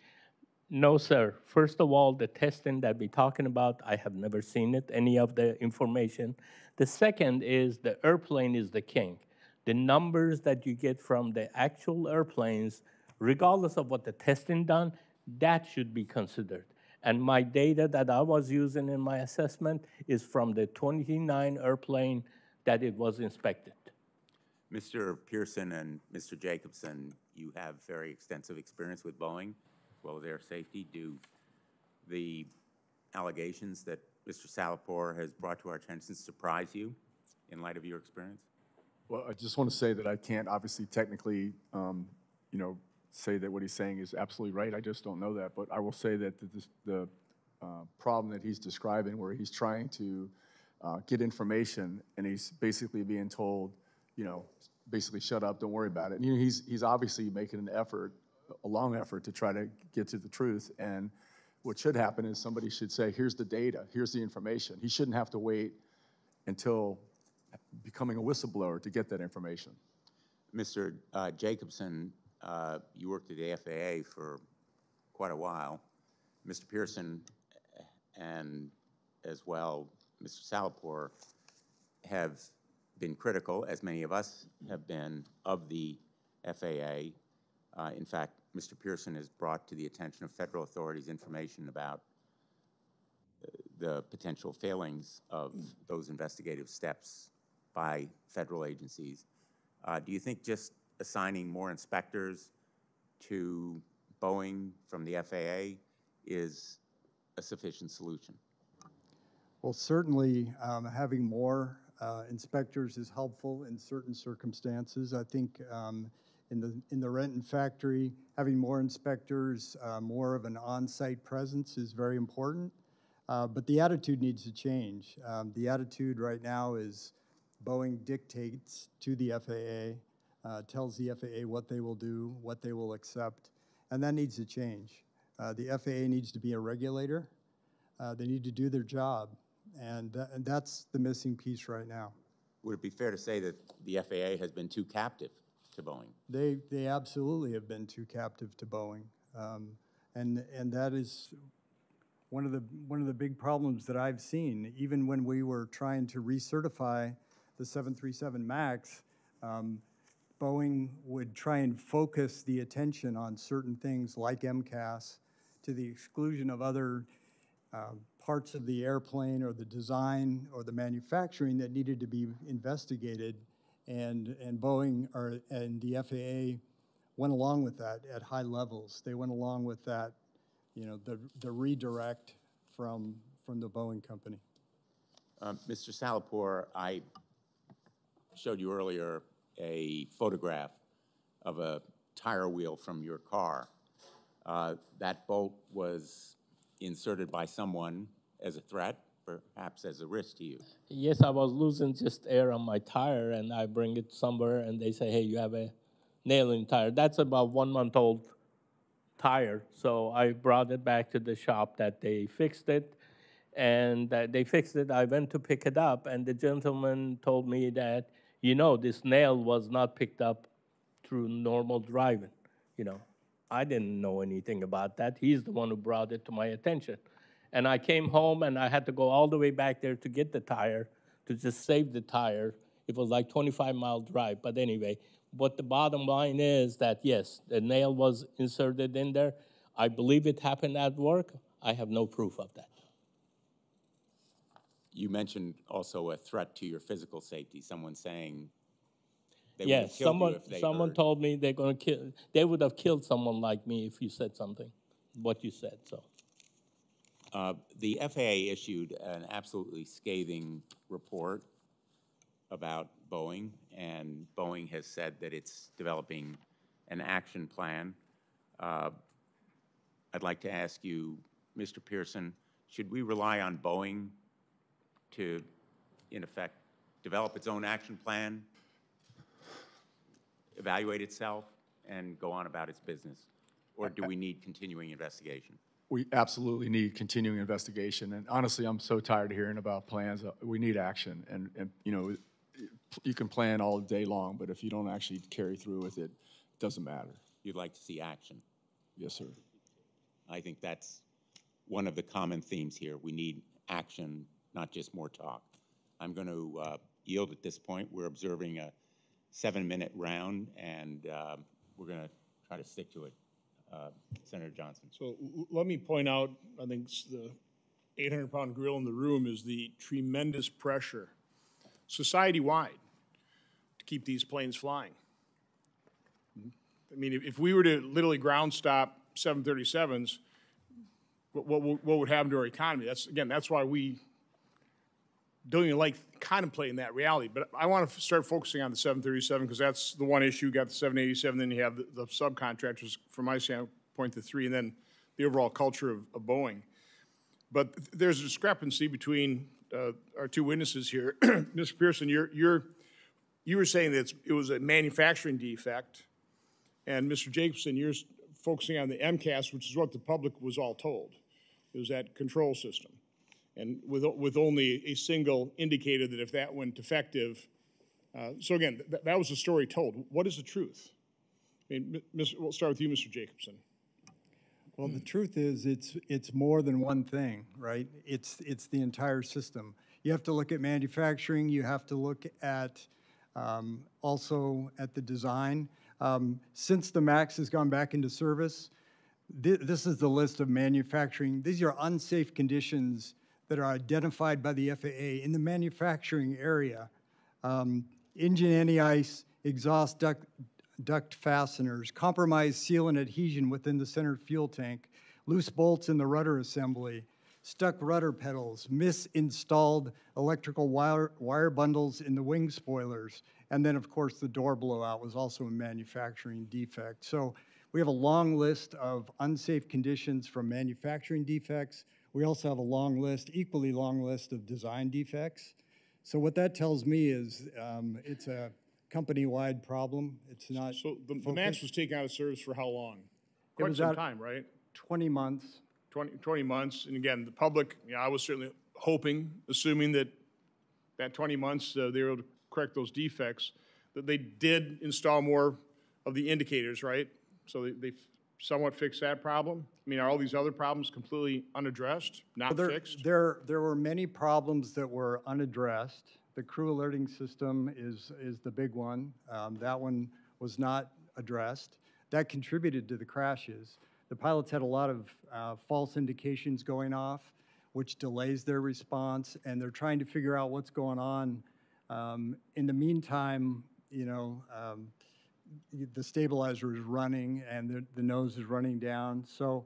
No, sir. First of all, the testing that we're talking about, I have never seen it, any of the information. The second is the airplane is the king. The numbers that you get from the actual airplanes, regardless of what the testing done, that should be considered. And my data that I was using in my assessment is from the twenty-nine airplane that it was inspected. Mister Pearson and Mister Jacobson, you have very extensive experience with Boeing, as well as air safety. Do the allegations that Mister Salehpour has brought to our attention surprise you in light of your experience? Well, I just want to say that I can't obviously technically, um, you know, say that what he's saying is absolutely right. I just don't know that. But I will say that the, the uh, problem that he's describing, where he's trying to uh, get information and he's basically being told, you know, basically shut up, don't worry about it. And, you know, he's, he's obviously making an effort, a long effort, to try to get to the truth. And what should happen is somebody should say, here's the data, here's the information. He shouldn't have to wait until becoming a whistleblower to get that information. Mister Uh, Jacobson, uh, you worked at the F A A for quite a while. Mister Pearson and as well Mister Salehpour have been critical, as many of us have been, of the F A A. Uh, in fact, Mister Pearson has brought to the attention of federal authorities information about uh, the potential failings of those investigative steps by federal agencies. Uh, do you think just assigning more inspectors to Boeing from the F A A is a sufficient solution? Well, certainly um, having more Uh, inspectors is helpful in certain circumstances. I think um, in the in the Renton factory, having more inspectors, uh, more of an on-site presence is very important. Uh, but the attitude needs to change. Um, the attitude right now is Boeing dictates to the F A A, uh, tells the F A A what they will do, what they will accept, and that needs to change. Uh, the F A A needs to be a regulator. Uh, they need to do their job. And, uh, and that's the missing piece right now. Would it be fair to say that the F A A has been too captive to Boeing? They, they absolutely have been too captive to Boeing. Um, and, and that is one of, the, one of the big problems that I've seen. Even when we were trying to recertify the seven thirty-seven MAX, um, Boeing would try and focus the attention on certain things like M CAS to the exclusion of other uh, parts of the airplane or the design or the manufacturing that needed to be investigated, and, and Boeing or, and the F A A went along with that at high levels. They went along with that, you know, the, the redirect from, from the Boeing company. Uh, Mister Salehpour, I showed you earlier a photograph of a tire wheel from your car. Uh, that bolt was inserted by someone as a threat, perhaps as a risk to you. Yes, I was losing just air on my tire, and I bring it somewhere, and they say, hey, you have a nail in the tire. That's about one-month-old tire, so I brought it back to the shop that they fixed it, and uh, they fixed it. I went to pick it up, and the gentleman told me that, you know, this nail was not picked up through normal driving, you know. I didn't know anything about that. He's the one who brought it to my attention. And I came home, and I had to go all the way back there to get the tire, to just save the tire. It was like twenty-five mile drive. But anyway, what the bottom line is that, yes, the nail was inserted in there. I believe it happened at work. I have no proof of that. You mentioned also a threat to your physical safety, someone saying, yes, someone someone heard. told me they're going to kill. They would have killed someone like me if you said something, what you said. So, uh, the F A A issued an absolutely scathing report about Boeing, and Boeing has said that it's developing an action plan. Uh, I'd like to ask you, Mister Pearson, should we rely on Boeing to, in effect, develop its own action plan, evaluate itself, and go on about its business? Or do we need continuing investigation? we absolutely need continuing investigation. And honestly, I'm so tired of hearing about plans. We need action. And, and you know, you can plan all day long, but if you don't actually carry through with it, it doesn't matter. You'd like to see action. Yes, sir. I think that's one of the common themes here. We need action, not just more talk. I'm going to uh, yield at this point. We're observing a seven-minute round, and uh, we're going to try to stick to it. Uh, Senator Johnson. So let me point out, I think the eight hundred pound gorilla in the room is the tremendous pressure society-wide to keep these planes flying. Mm-hmm. I mean, if, if we were to literally ground stop seven thirty-sevens, what, what, what would happen to our economy? That's, again, that's why we don't even like contemplating that reality. But I want to start focusing on the seven thirty-seven because that's the one issue. You got the seven eighty-seven, then you have the, the subcontractors, from my standpoint, the three, and then the overall culture of, of Boeing. But there's a discrepancy between uh, our two witnesses here. Mister Pearson, you're, you're, you were saying that it's, it was a manufacturing defect, and Mister Jacobson, you're focusing on the M CAS, which is what the public was all told. It was that control system. And with, with only a single indicator that if that went defective. Uh, so again, th that was the story told. What is the truth? I mean, Mister we'll start with you, Mister Jacobson. Well, the truth is it's, it's more than one thing, right? It's, it's the entire system. You have to look at manufacturing. You have to look at um, also at the design. Um, since the MAX has gone back into service, th this is the list of manufacturing. These are unsafe conditions that are identified by the F A A in the manufacturing area. Um, engine anti-ice, exhaust duct, duct fasteners, compromised seal and adhesion within the center fuel tank, loose bolts in the rudder assembly, stuck rudder pedals, misinstalled electrical wire, wire bundles in the wing spoilers, and then of course the door blowout was also a manufacturing defect. So we have a long list of unsafe conditions from manufacturing defects. We also have a long list, equally long list of design defects. So what that tells me is um, it's a company-wide problem. It's not. So the, the MAX was taken out of service for how long? Quite some time, right? twenty months. twenty, twenty months, and again, the public, you know, I was certainly hoping, assuming that that twenty months uh, they were able to correct those defects, that they did install more of the indicators, right? So they, they somewhat fix that problem? I mean, are all these other problems completely unaddressed, not there, fixed? There, there were many problems that were unaddressed. The crew alerting system is, is the big one. Um, that one was not addressed. That contributed to the crashes. The pilots had a lot of uh, false indications going off, which delays their response, and they're trying to figure out what's going on. Um, in the meantime, you know, um, the stabilizer is running and the, the nose is running down. So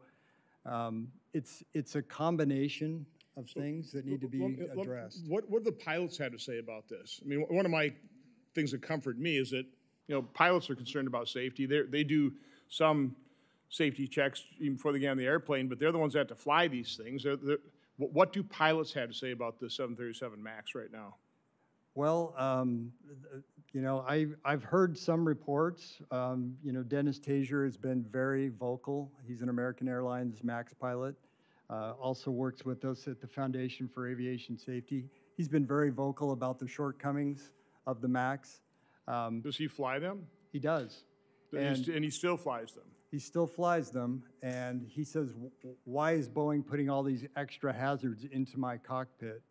um, it's, it's a combination of things that need to be addressed. What, what the pilots had to say about this? I mean, one of my things that comfort me is that, you know, pilots are concerned about safety. They're, they do some safety checks even before they get on the airplane, but they're the ones that have to fly these things. They're, they're, what do pilots have to say about the seven thirty-seven MAX right now? Well, um, you know, I, I've heard some reports. Um, you know, Dennis Tazier has been very vocal. He's an American Airlines MAX pilot, uh, also works with us at the Foundation for Aviation Safety. He's been very vocal about the shortcomings of the MAX. Um, does he fly them? He does. And, he's, and he still flies them? He still flies them, and he says, why is Boeing putting all these extra hazards into my cockpit?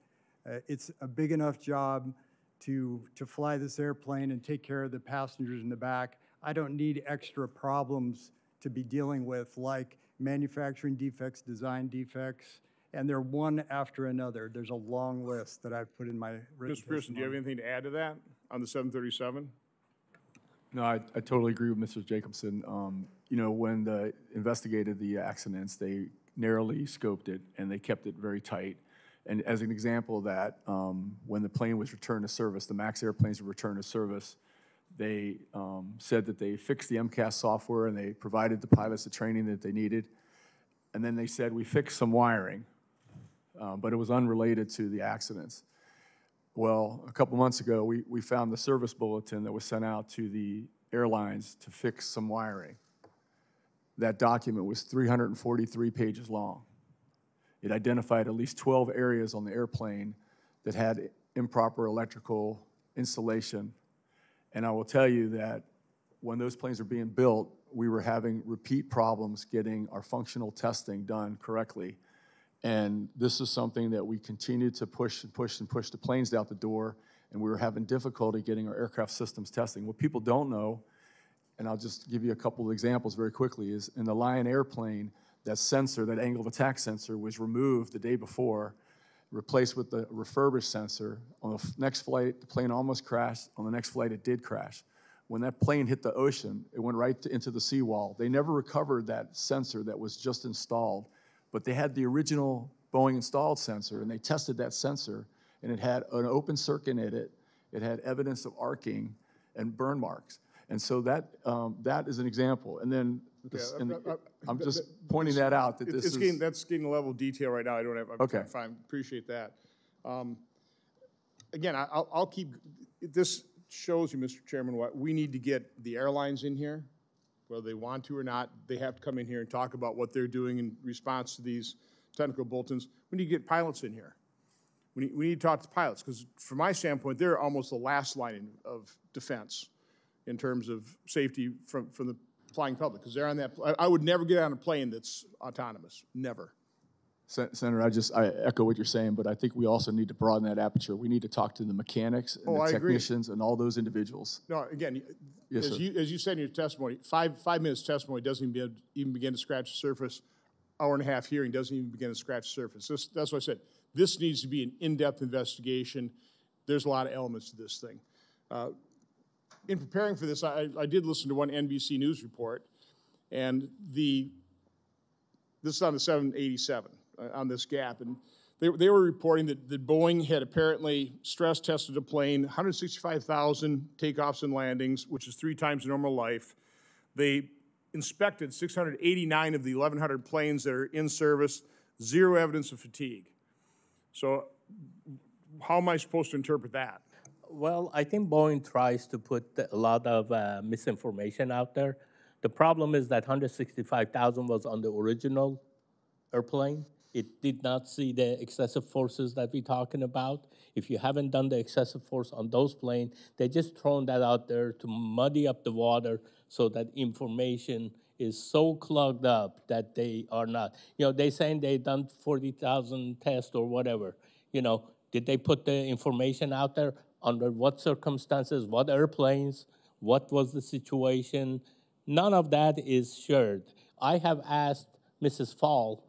Uh, it's a big enough job to, to fly this airplane and take care of the passengers in the back. I don't need extra problems to be dealing with, like manufacturing defects, design defects, and they're one after another. There's a long list that I've put in my written Mister Pearson, do you have anything to add to that on the seven thirty-seven? No, I, I totally agree with Mister Jacobson. Um, you know, when they investigated the accidents, they narrowly scoped it, and they kept it very tight. And as an example of that, um, when the plane was returned to service, the MAX airplanes were returned to service, they um, said that they fixed the M CAS software and they provided the pilots the training that they needed. And then they said, we fixed some wiring, uh, but it was unrelated to the accidents. Well, a couple months ago, we, we found the service bulletin that was sent out to the airlines to fix some wiring. that document was three hundred forty-three pages long. It identified at least twelve areas on the airplane that had improper electrical installation. And I will tell you that when those planes were being built, we were having repeat problems getting our functional testing done correctly. And this is something that we continued to push and push and push the planes out the door, and we were having difficulty getting our aircraft systems testing. What people don't know, and I'll just give you a couple of examples very quickly, is in the Lion Air plane, that sensor, that angle of attack sensor, was removed the day before, replaced with the refurbished sensor. On the next flight, the plane almost crashed. On the next flight, it did crash. When that plane hit the ocean, it went right to, into the seawall. They never recovered that sensor that was just installed, but they had the original Boeing installed sensor, and they tested that sensor, and it had an open circuit in it. It had evidence of arcing and burn marks. And so that, um, that is an example. And then this, okay, and I, I, I, I'm just that, pointing that out. That this it's is getting, that's getting a level of detail right now. I don't have. I'm okay. Fine. Appreciate that. Um, again, I, I'll, I'll keep. This shows you, Mister Chairman, what we need to get the airlines in here, whether they want to or not. They have to come in here and talk about what they're doing in response to these technical bulletins. We need to get pilots in here. We need, we need to talk to pilots because, from my standpoint, they're almost the last line of defense in terms of safety from from the flying public, because they're on that. I would never get on a plane that's autonomous, never. Senator, I just I echo what you're saying, but I think we also need to broaden that aperture. We need to talk to the mechanics and oh, the technicians and all those individuals. No, again, yes, as, you, as you said in your testimony, five five minutes testimony doesn't even, even begin to scratch the surface. Hour and a half hearing doesn't even begin to scratch the surface. This, that's what I said. This needs to be an in-depth investigation. There's a lot of elements to this thing. Uh, In preparing for this, I, I did listen to one N B C News report, and the this is on the seven eighty-seven, uh, on this gap, and they, they were reporting that, that Boeing had apparently stress tested a plane, one hundred sixty-five thousand takeoffs and landings, which is three times normal life. They inspected six hundred eighty-nine of the eleven hundred planes that are in service, zero evidence of fatigue. So how am I supposed to interpret that? Well, I think Boeing tries to put a lot of uh, misinformation out there. The problem is that one hundred sixty-five thousand was on the original airplane. It did not see the excessive forces that we're talking about. If you haven't done the excessive force on those planes, they just thrown that out there to muddy up the water so that information is so clogged up that they are not. You know, they're saying they've done forty thousand tests or whatever. You know, did they put the information out there? Under what circumstances, what airplanes, what was the situation? None of that is shared. I have asked Missus Fall,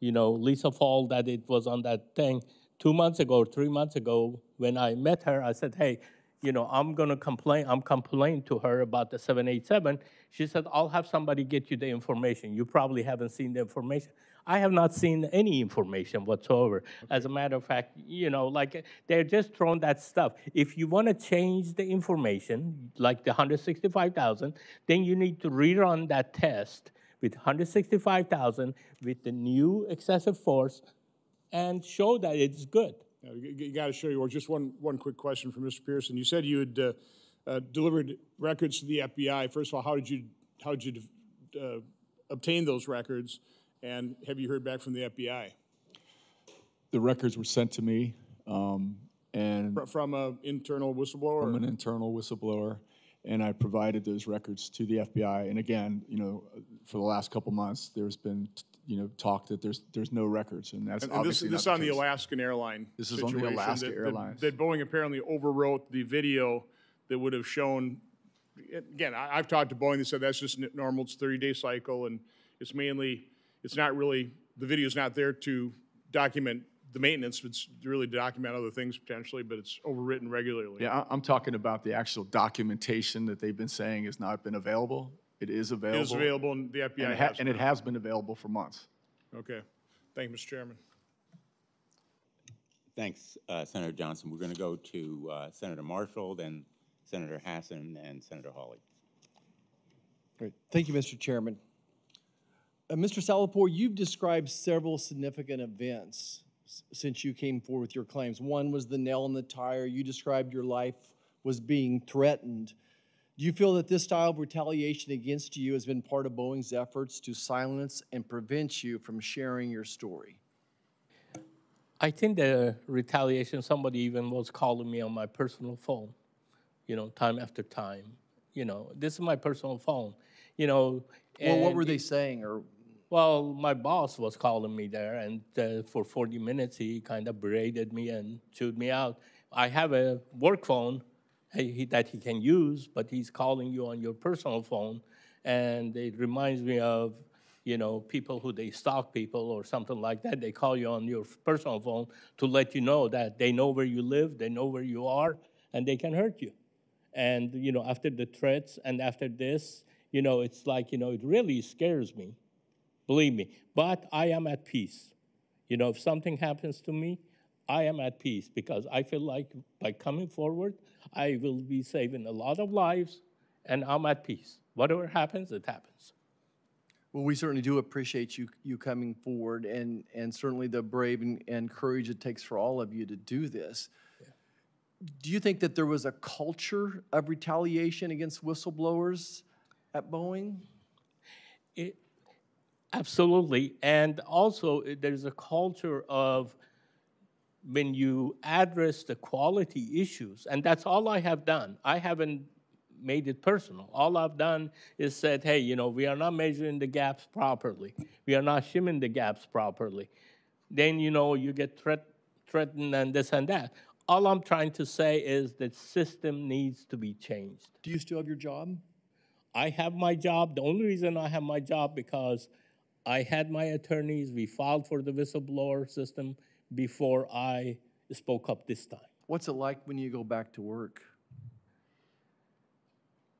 you know, Lisa Fall, that it was on that thing two months ago, three months ago, when I met her, I said, hey, you know, I'm gonna complain, I'm complaining to her about the seven eighty-seven. She said, I'll have somebody get you the information. You probably haven't seen the information. I have not seen any information whatsoever. Okay. As a matter of fact, you know, like they're just throwing that stuff. If you wanna change the information, like the one hundred sixty-five thousand, then you need to rerun that test with one hundred sixty-five thousand with the new excessive force and show that it's good. You got to show you. Or just one one quick question for Mister Pearson. You said you had uh, uh, delivered records to the F B I. First of all, how did you how did you uh, obtain those records? And have you heard back from the F B I? The records were sent to me, um, and from, from an internal whistleblower. From an internal whistleblower, and I provided those records to the F B I. And again, you know, for the last couple months, there's been. You know, talk that there's there's no records, and that's and obviously this, this not on the, the Alaskan airline. This is on the Alaska that, Airlines. That, that Boeing apparently overwrote the video that would have shown. Again, I, I've talked to Boeing. They said that's just normal. It's a thirty-day cycle, and it's mainly it's not really the video's not there to document the maintenance. It's really to document other things potentially, but it's overwritten regularly. Yeah, I'm talking about the actual documentation that they've been saying has not been available. It is available. It is available, and the F B I and it, ha has, and it has been available for months. Okay. Thank you, Mister Chairman. Thanks, uh, Senator Johnson. We're going to go to uh, Senator Marshall, then Senator Hassan, and Senator Hawley. Great. Thank you, Mister Chairman. Uh, Mister Salehpour, you've described several significant events since you came forward with your claims. One was the nail in the tire. You described your life was being threatened. Do you feel that this style of retaliation against you has been part of Boeing's efforts to silence and prevent you from sharing your story? I think the retaliation, somebody even was calling me on my personal phone, you know, time after time. You know, this is my personal phone, you know. Well, what were they saying? Or Well, my boss was calling me there, and uh, for forty minutes he kind of berated me and chewed me out. I have a work phone that he can use, but he's calling you on your personal phone, and it reminds me of, you know, people who they stalk people or something like that. They call you on your personal phone to let you know that they know where you live, they know where you are, and they can hurt you. And, you know, after the threats and after this, you know, it's like, you know, it really scares me, believe me. But I am at peace. You know, if something happens to me, I am at peace, because I feel like by coming forward, I will be saving a lot of lives, and I'm at peace. Whatever happens, it happens. Well, we certainly do appreciate you you coming forward, and, and certainly the brave and, and courage it takes for all of you to do this. Yeah. Do you think that there was a culture of retaliation against whistleblowers at Boeing? It, absolutely, and also there's a culture of when you address the quality issues, and that's all I have done. I haven't made it personal. All I've done is said, hey, you know, we are not measuring the gaps properly. We are not shimming the gaps properly. Then, you know, you get threat, threatened and this and that. All I'm trying to say is that system needs to be changed. Do you still have your job? I have my job. The only reason I have my job because I had my attorneys. We filed for the whistleblower system before I spoke up this time. What's it like when you go back to work?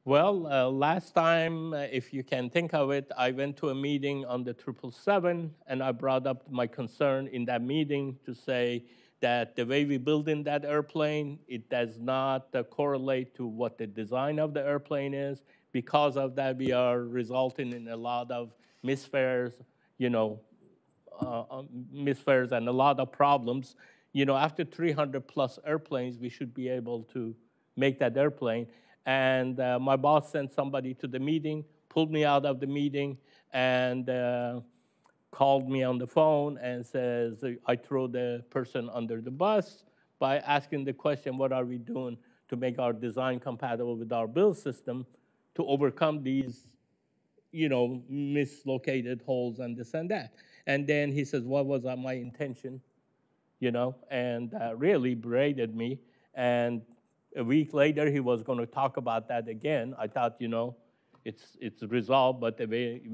Well, uh, last time, uh, if you can think of it, I went to a meeting on the triple seven, and I brought up my concern in that meeting to say that the way we build in that airplane, it does not uh, correlate to what the design of the airplane is. Because of that, we are resulting in a lot of misfires, you know, Uh, misfires and a lot of problems. You know, after three hundred plus airplanes, we should be able to make that airplane. And uh, my boss sent somebody to the meeting, pulled me out of the meeting, and uh, called me on the phone and says, I throw the person under the bus by asking the question, what are we doing to make our design compatible with our build system to overcome these, you know, mislocated holes and this and that. And then he says, what was my intention, you know, and uh, really berated me. And a week later, he was going to talk about that again. I thought, you know, it's, it's resolved, but a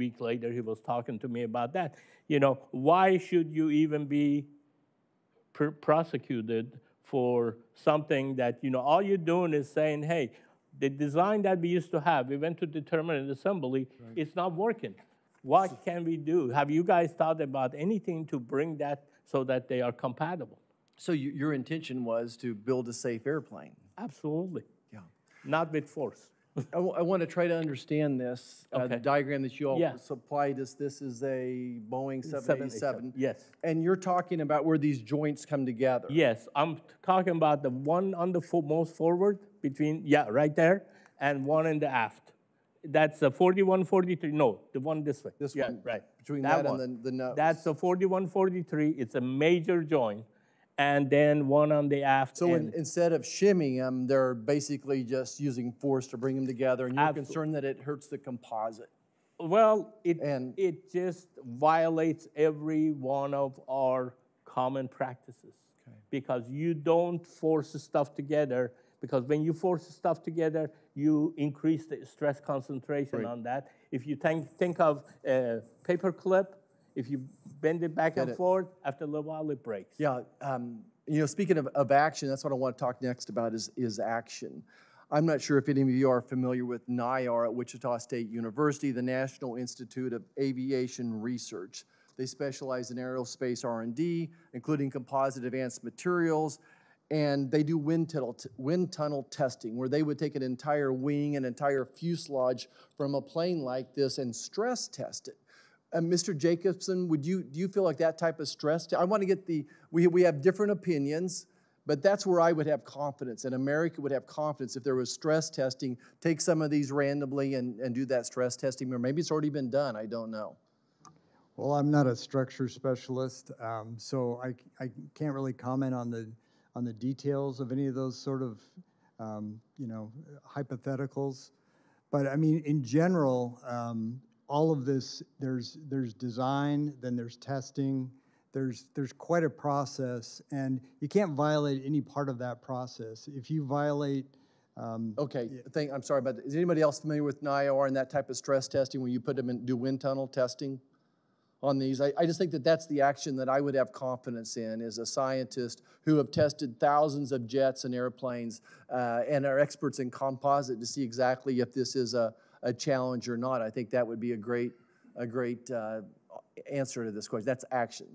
week later, he was talking to me about that. You know, why should you even be pr prosecuted for something that, you know, all you're doing is saying, hey, the design that we used to have, we went to determine an assembly, right. It's not working. What can we do? Have you guys thought about anything to bring that so that they are compatible? So you, your intention was to build a safe airplane? Absolutely. Yeah. Not with force. I, I want to try to understand this. Okay. Uh, the diagram that you all yeah. supplied us, this is a Boeing seven eighty-seven. Yes. And you're talking about where these joints come together. Yes. I'm talking about the one on the fo most forward between, yeah, right there, and one in the aft. That's a forty-one forty-three. No, the one this way. This yeah, one, right? Between that, that and then the nose. That's a forty-one forty-three. It's a major joint, and then one on the aft. So in, instead of shimmying them, they're basically just using force to bring them together. And you're absolutely concerned that it hurts the composite. Well, it and it just violates every one of our common practices, okay, because you don't force stuff together. Because when you force stuff together, you increase the stress concentration right. on that. If you think, think of a paper clip, if you bend it back Get and it. forth, after a little while it breaks. Yeah, um, you know, speaking of, of action, that's what I want to talk next about is, is action. I'm not sure if any of you are familiar with N I A R at Wichita State University, the National Institute of Aviation Research. They specialize in aerospace R and D, including composite advanced materials, and they do wind tunnel, wind tunnel testing, where they would take an entire wing, an entire fuselage from a plane like this and stress test it. Uh, Mister Jacobson, would you, do you feel like that type of stress? I want to get the, we, we have different opinions, But that's where I would have confidence, and America would have confidence if there was stress testing. Take some of these randomly and, and do that stress testing, or maybe it's already been done, I don't know. Well, I'm not a structure specialist, um, so I, I can't really comment on the, on the details of any of those sort of, um, you know, hypotheticals. But I mean, in general, um, all of this, there's, there's design, then there's testing, There's, there's quite a process, and you can't violate any part of that process. If you violate... Um, okay, Thank, I'm sorry, but is anybody else familiar with N I A R and that type of stress testing when you put them in, do wind tunnel testing on these? I, I just think that that's the action that I would have confidence in as a scientist who have tested thousands of jets and airplanes uh, and are experts in composite to see exactly if this is a, a challenge or not. I think that would be a great... A great uh, answer to this question. That's action.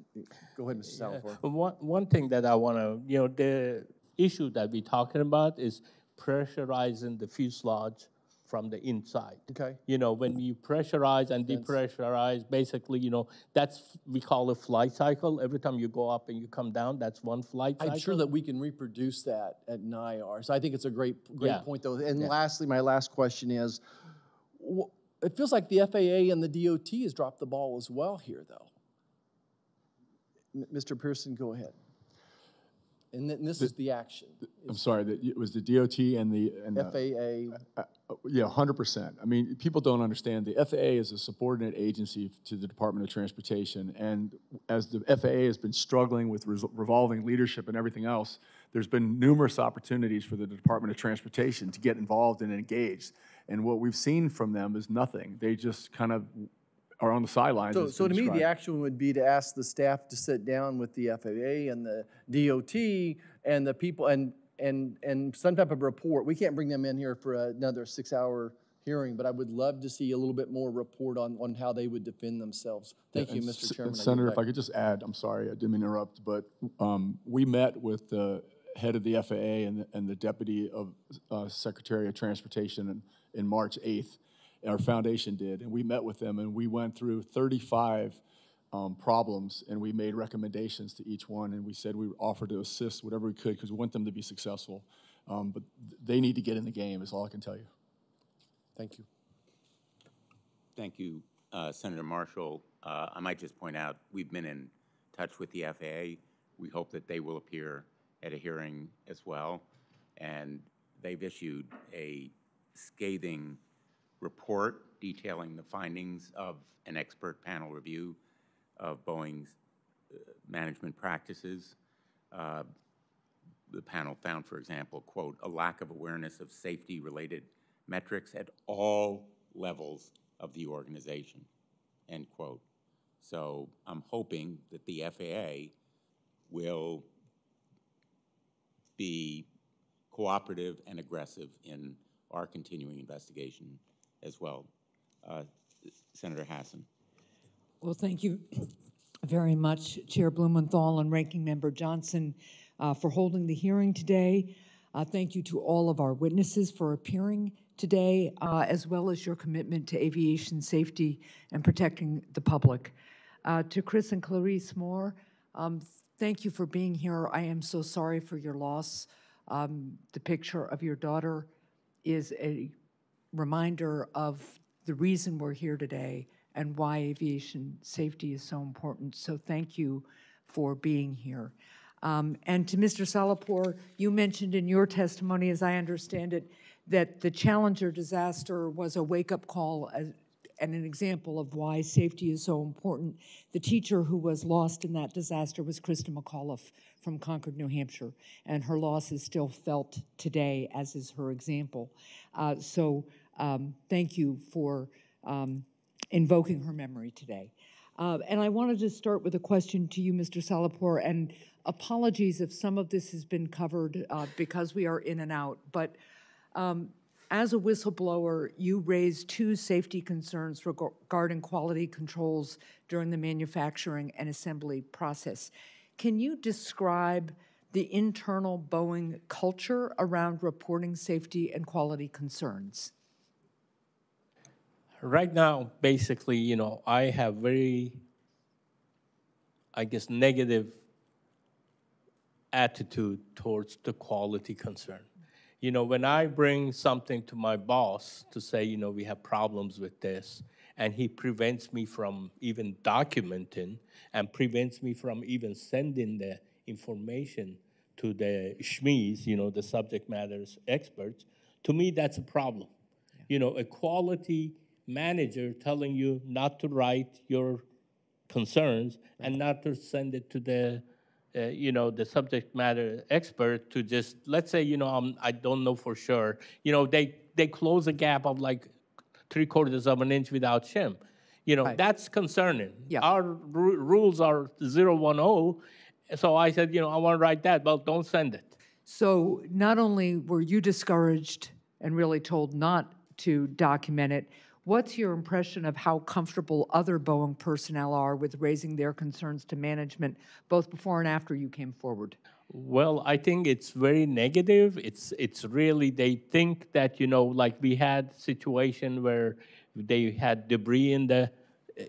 Go ahead, Mister Salehpour. Yeah. One, one thing that I want to, you know, the issue that we're talking about is pressurizing the fuselage from the inside. Okay. You know, when you pressurize and depressurize, basically, you know, that's, we call a flight cycle. Every time you go up and you come down, that's one flight cycle. I'm sure that we can reproduce that at N I A R. So I think it's a great, great yeah. point, though. And yeah. lastly, my last question is, it feels like the F A A and the D O T has dropped the ball as well here, though. M Mister Pearson, go ahead. And, th and this the, is the action. The, I'm sorry, the, it was the D O T and the... And F A A. The, uh, uh, yeah, one hundred percent. I mean, people don't understand. The F A A is a subordinate agency to the Department of Transportation, and as the F A A has been struggling with res revolving leadership and everything else, there's been numerous opportunities for the Department of Transportation to get involved and engaged. And what we've seen from them is nothing. They just kind of are on the sidelines. So, so to me, the action would be to ask the staff to sit down with the F A A and the D O T and the people and, and, and some type of report. We can't bring them in here for another six-hour hearing, but I would love to see a little bit more report on, on how they would defend themselves. Thank yeah, you, Mister Chairman. Senator, if I could just add, I'm sorry, I didn't interrupt, but um, we met with the head of the F A A and the, and the deputy of uh, Secretary of Transportation and in March eighth, our foundation did, and we met with them, and we went through thirty-five um, problems, and we made recommendations to each one, and we said we offered to assist whatever we could because we want them to be successful. Um, but they need to get in the game is all I can tell you. Thank you. Thank you, uh, Senator Marshall. Uh, I might just point out we've been in touch with the F A A. We hope that they will appear at a hearing as well, and they've issued a scathing report detailing the findings of an expert panel review of Boeing's uh, management practices. Uh, the panel found, for example, quote, a lack of awareness of safety-related metrics at all levels of the organization, end quote. So I'm hoping that the F A A will be cooperative and aggressive in our continuing investigation as well. Uh, Senator Hassan. Well, thank you very much, Chair Blumenthal and Ranking Member Johnson, uh, for holding the hearing today. Uh, thank you to all of our witnesses for appearing today, uh, as well as your commitment to aviation safety and protecting the public. Uh, to Chris and Clarice Moore, um, thank you for being here. I am so sorry for your loss. Um, the picture of your daughter is a reminder of the reason we're here today and why aviation safety is so important. So thank you for being here. Um, and to Mister Salehpour, you mentioned in your testimony, as I understand it, that the Challenger disaster was a wake-up call as, and an example of why safety is so important. The teacher who was lost in that disaster was Krista McAuliffe from Concord, New Hampshire, and her loss is still felt today, as is her example. Uh, so um, thank you for um, invoking her memory today. Uh, and I wanted to start with a question to you, Mister Salehpour, and apologies if some of this has been covered uh, because we are in and out, but um, as a whistleblower, you raised two safety concerns regarding quality controls during the manufacturing and assembly process. Can you describe the internal Boeing culture around reporting safety and quality concerns? Right now, basically, you know, I have very, I guess, negative attitude towards the quality concern. You know, when I bring something to my boss to say, you know, we have problems with this, and he prevents me from even documenting and prevents me from even sending the information to the SMEs, you know, the subject matters experts, to me, that's a problem. Yeah. You know, a quality manager telling you not to write your concerns right. and not to send it to the, uh, you know, the subject matter expert to just, let's say, you know, I'm, I don't know for sure. You know, they, they close a gap of like three quarters of an inch without shim. You know, right. that's concerning. Yeah. Our r rules are zero one zero. So I said, you know, I want to write that, but don't send it. So not only were you discouraged and really told not to document it, what's your impression of how comfortable other Boeing personnel are with raising their concerns to management, both before and after you came forward? Well, I think it's very negative. It's, it's really, they think that, you know, like we had a situation where they had debris in the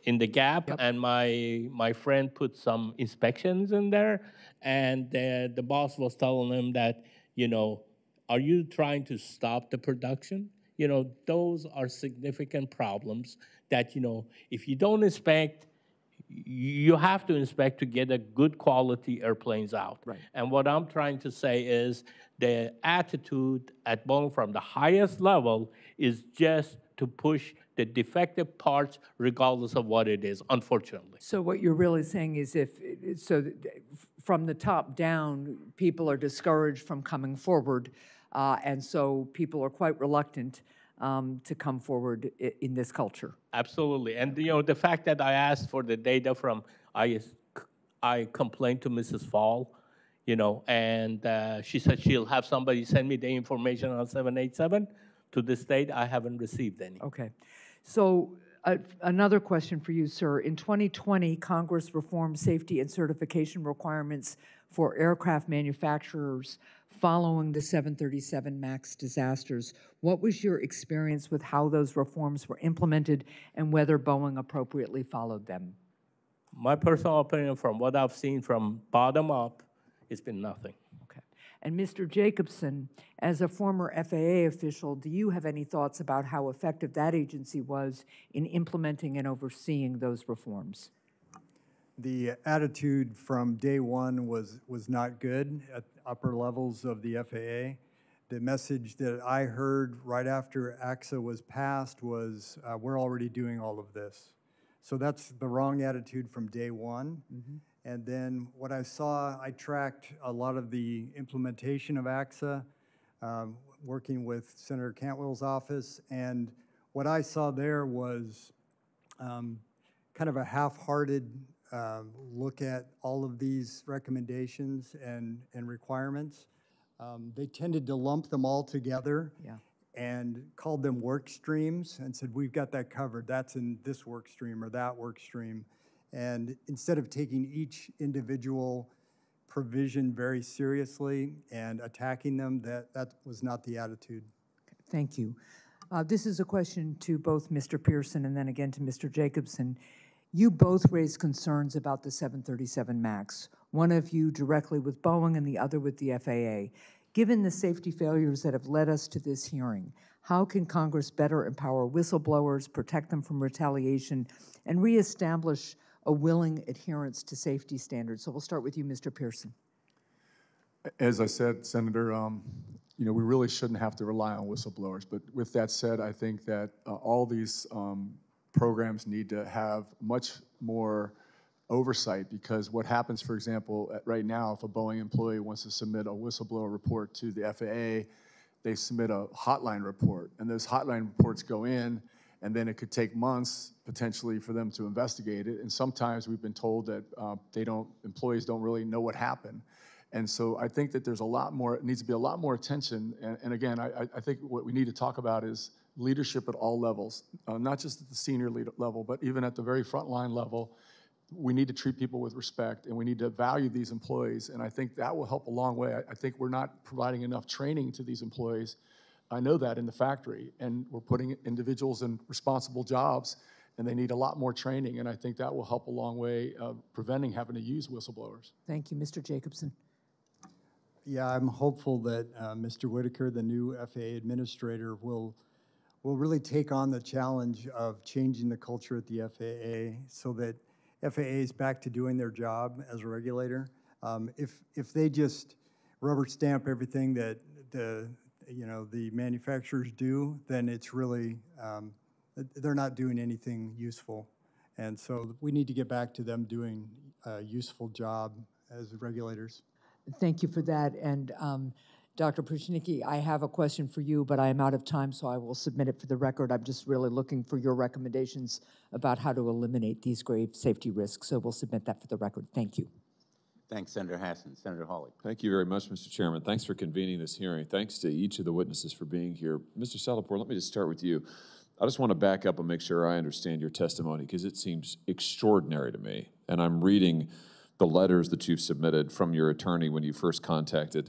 in the gap, yep. and my my friend put some inspections in there, and uh, the boss was telling him that, you know, are you trying to stop the production? You know, those are significant problems that, you know, if you don't inspect, you have to inspect to get a good quality airplanes out. Right. And what I'm trying to say is the attitude at Boeing from the highest level is just to push the defective parts, regardless of what it is, unfortunately. So what you're really saying is if, so from the top down, people are discouraged from coming forward, uh, and so people are quite reluctant um, to come forward i- in this culture. Absolutely, and you know, the fact that I asked for the data from, I, I complained to Missus Fall, you know, and uh, she said she'll have somebody send me the information on seven eighty-seven. To this date, I haven't received any. Okay. So uh, another question for you, sir. In twenty twenty, Congress reformed safety and certification requirements for aircraft manufacturers following the seven thirty-seven MAX disasters. What was your experience with how those reforms were implemented and whether Boeing appropriately followed them? My personal opinion, from what I've seen from bottom up, it's been nothing. And Mister Jacobson, as a former F A A official, do you have any thoughts about how effective that agency was in implementing and overseeing those reforms? The attitude from day one was, was not good at upper levels of the F A A. The message that I heard right after A X A was passed was, uh, we're already doing all of this. So that's the wrong attitude from day one. Mm-hmm. And then what I saw, I tracked a lot of the implementation of A X A, um, working with Senator Cantwell's office. And what I saw there was um, kind of a half-hearted uh, look at all of these recommendations and, and requirements. Um, they tended to lump them all together yeah. and called them work streams and said, we've got that covered. That's in this work stream or that work stream. And instead of taking each individual provision very seriously and attacking them, that, that was not the attitude. Thank you. Uh, this is a question to both Mister Pearson and then again to Mister Jacobson. You both raised concerns about the seven thirty-seven MAX, one of you directly with Boeing and the other with the F A A. Given the safety failures that have led us to this hearing, how can Congress better empower whistleblowers, protect them from retaliation, and reestablish a willing adherence to safety standards? So we'll start with you, Mister Pearson. As I said, Senator, um, you know, we really shouldn't have to rely on whistleblowers. But with that said, I think that uh, all these um, programs need to have much more oversight, because what happens, for example, right now, if a Boeing employee wants to submit a whistleblower report to the F A A, they submit a hotline report, and those hotline reports go in, and then it could take months potentially for them to investigate it. And sometimes we've been told that uh, they don't, employees don't really know what happened. And so I think that there's a lot more, it needs to be a lot more attention. And, and again, I, I think what we need to talk about is leadership at all levels, uh, not just at the senior leader level, but even at the very frontline level. We need to treat people with respect, and we need to value these employees, and I think that will help a long way. I, I think we're not providing enough training to these employees. I know that in the factory, and we're putting individuals in responsible jobs, and they need a lot more training, and I think that will help a long way, uh, preventing having to use whistleblowers. Thank you, Mister Jacobson. yeah, I'm hopeful that uh, Mister Whitaker, the new F A A administrator, will will really take on the challenge of changing the culture at the F A A so that F A A is back to doing their job as a regulator. Um, if if they just rubber stamp everything that the you know the manufacturers do, then it's really um, they're not doing anything useful. And so we need to get back to them doing a useful job as regulators. Thank you for that. And um, Doctor Pruchnicki, I have a question for you, but I am out of time, so I will submit it for the record. I'm just really looking for your recommendations about how to eliminate these grave safety risks, so we'll submit that for the record. Thank you. Thanks, Senator Hassan. Senator Hawley. Thank you very much, Mister Chairman. Thanks for convening this hearing. Thanks to each of the witnesses for being here. Mister Salehpour, let me just start with you. I just want to back up and make sure I understand your testimony, because it seems extraordinary to me. And I'm reading the letters that you've submitted from your attorney when you first contacted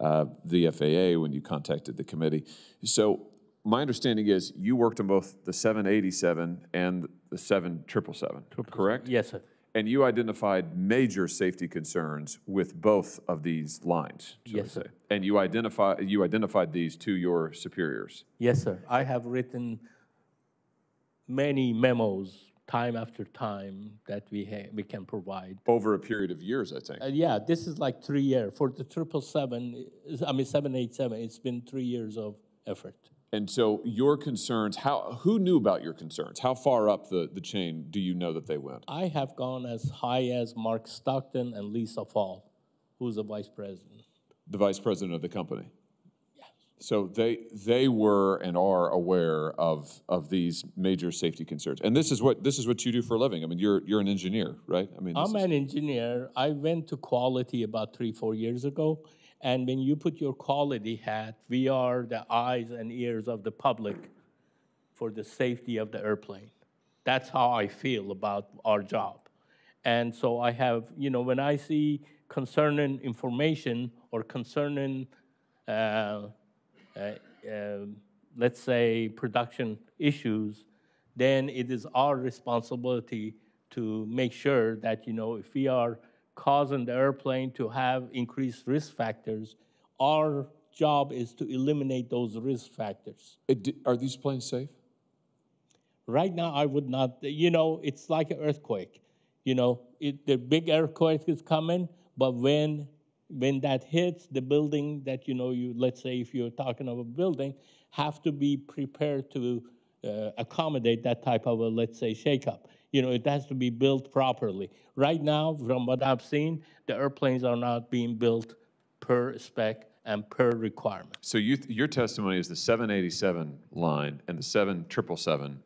uh, the F A A, when you contacted the committee. So my understanding is you worked on both the seven eighty-seven and the seven triple seven, correct? Yes, sir. And you identified major safety concerns with both of these lines. Yes, sir. And you identify you identified these to your superiors. Yes, sir. I have written many memos, time after time, that we ha we can provide over a period of years, I think. Uh, yeah, this is like three years for the triple seven. I mean, seven eight seven. It's been three years of effort. And so your concerns, how, who knew about your concerns? How far up the, the chain do you know that they went? I have gone as high as Mark Stockton and Lisa Fall, who's the vice president. The vice president of the company? Yes. So they, they were and are aware of, of these major safety concerns. And this is, what, this is what you do for a living. I mean, you're, you're an engineer, right? I mean, I'm an engineer. I went to quality about three, four years ago. And when you put your quality hat, we are the eyes and ears of the public for the safety of the airplane. That's how I feel about our job. And so I have, you know, when I see concerning information or concerning, uh, uh, uh, let's say, production issues, then it is our responsibility to make sure that, you know, if we are causing the airplane to have increased risk factors, our job is to eliminate those risk factors. It, are these planes safe? Right now, I would not. You know, it's like an earthquake. You know, it, the big earthquake is coming, but when when that hits the building, that you know, you let's say if you're talking of a building, have to be prepared to uh, accommodate that type of a let's say shakeup. You know, it has to be built properly. Right now, from what I've seen, the airplanes are not being built per spec and per requirement. So you th your testimony is the seven eighty-seven line and the seven triple seven,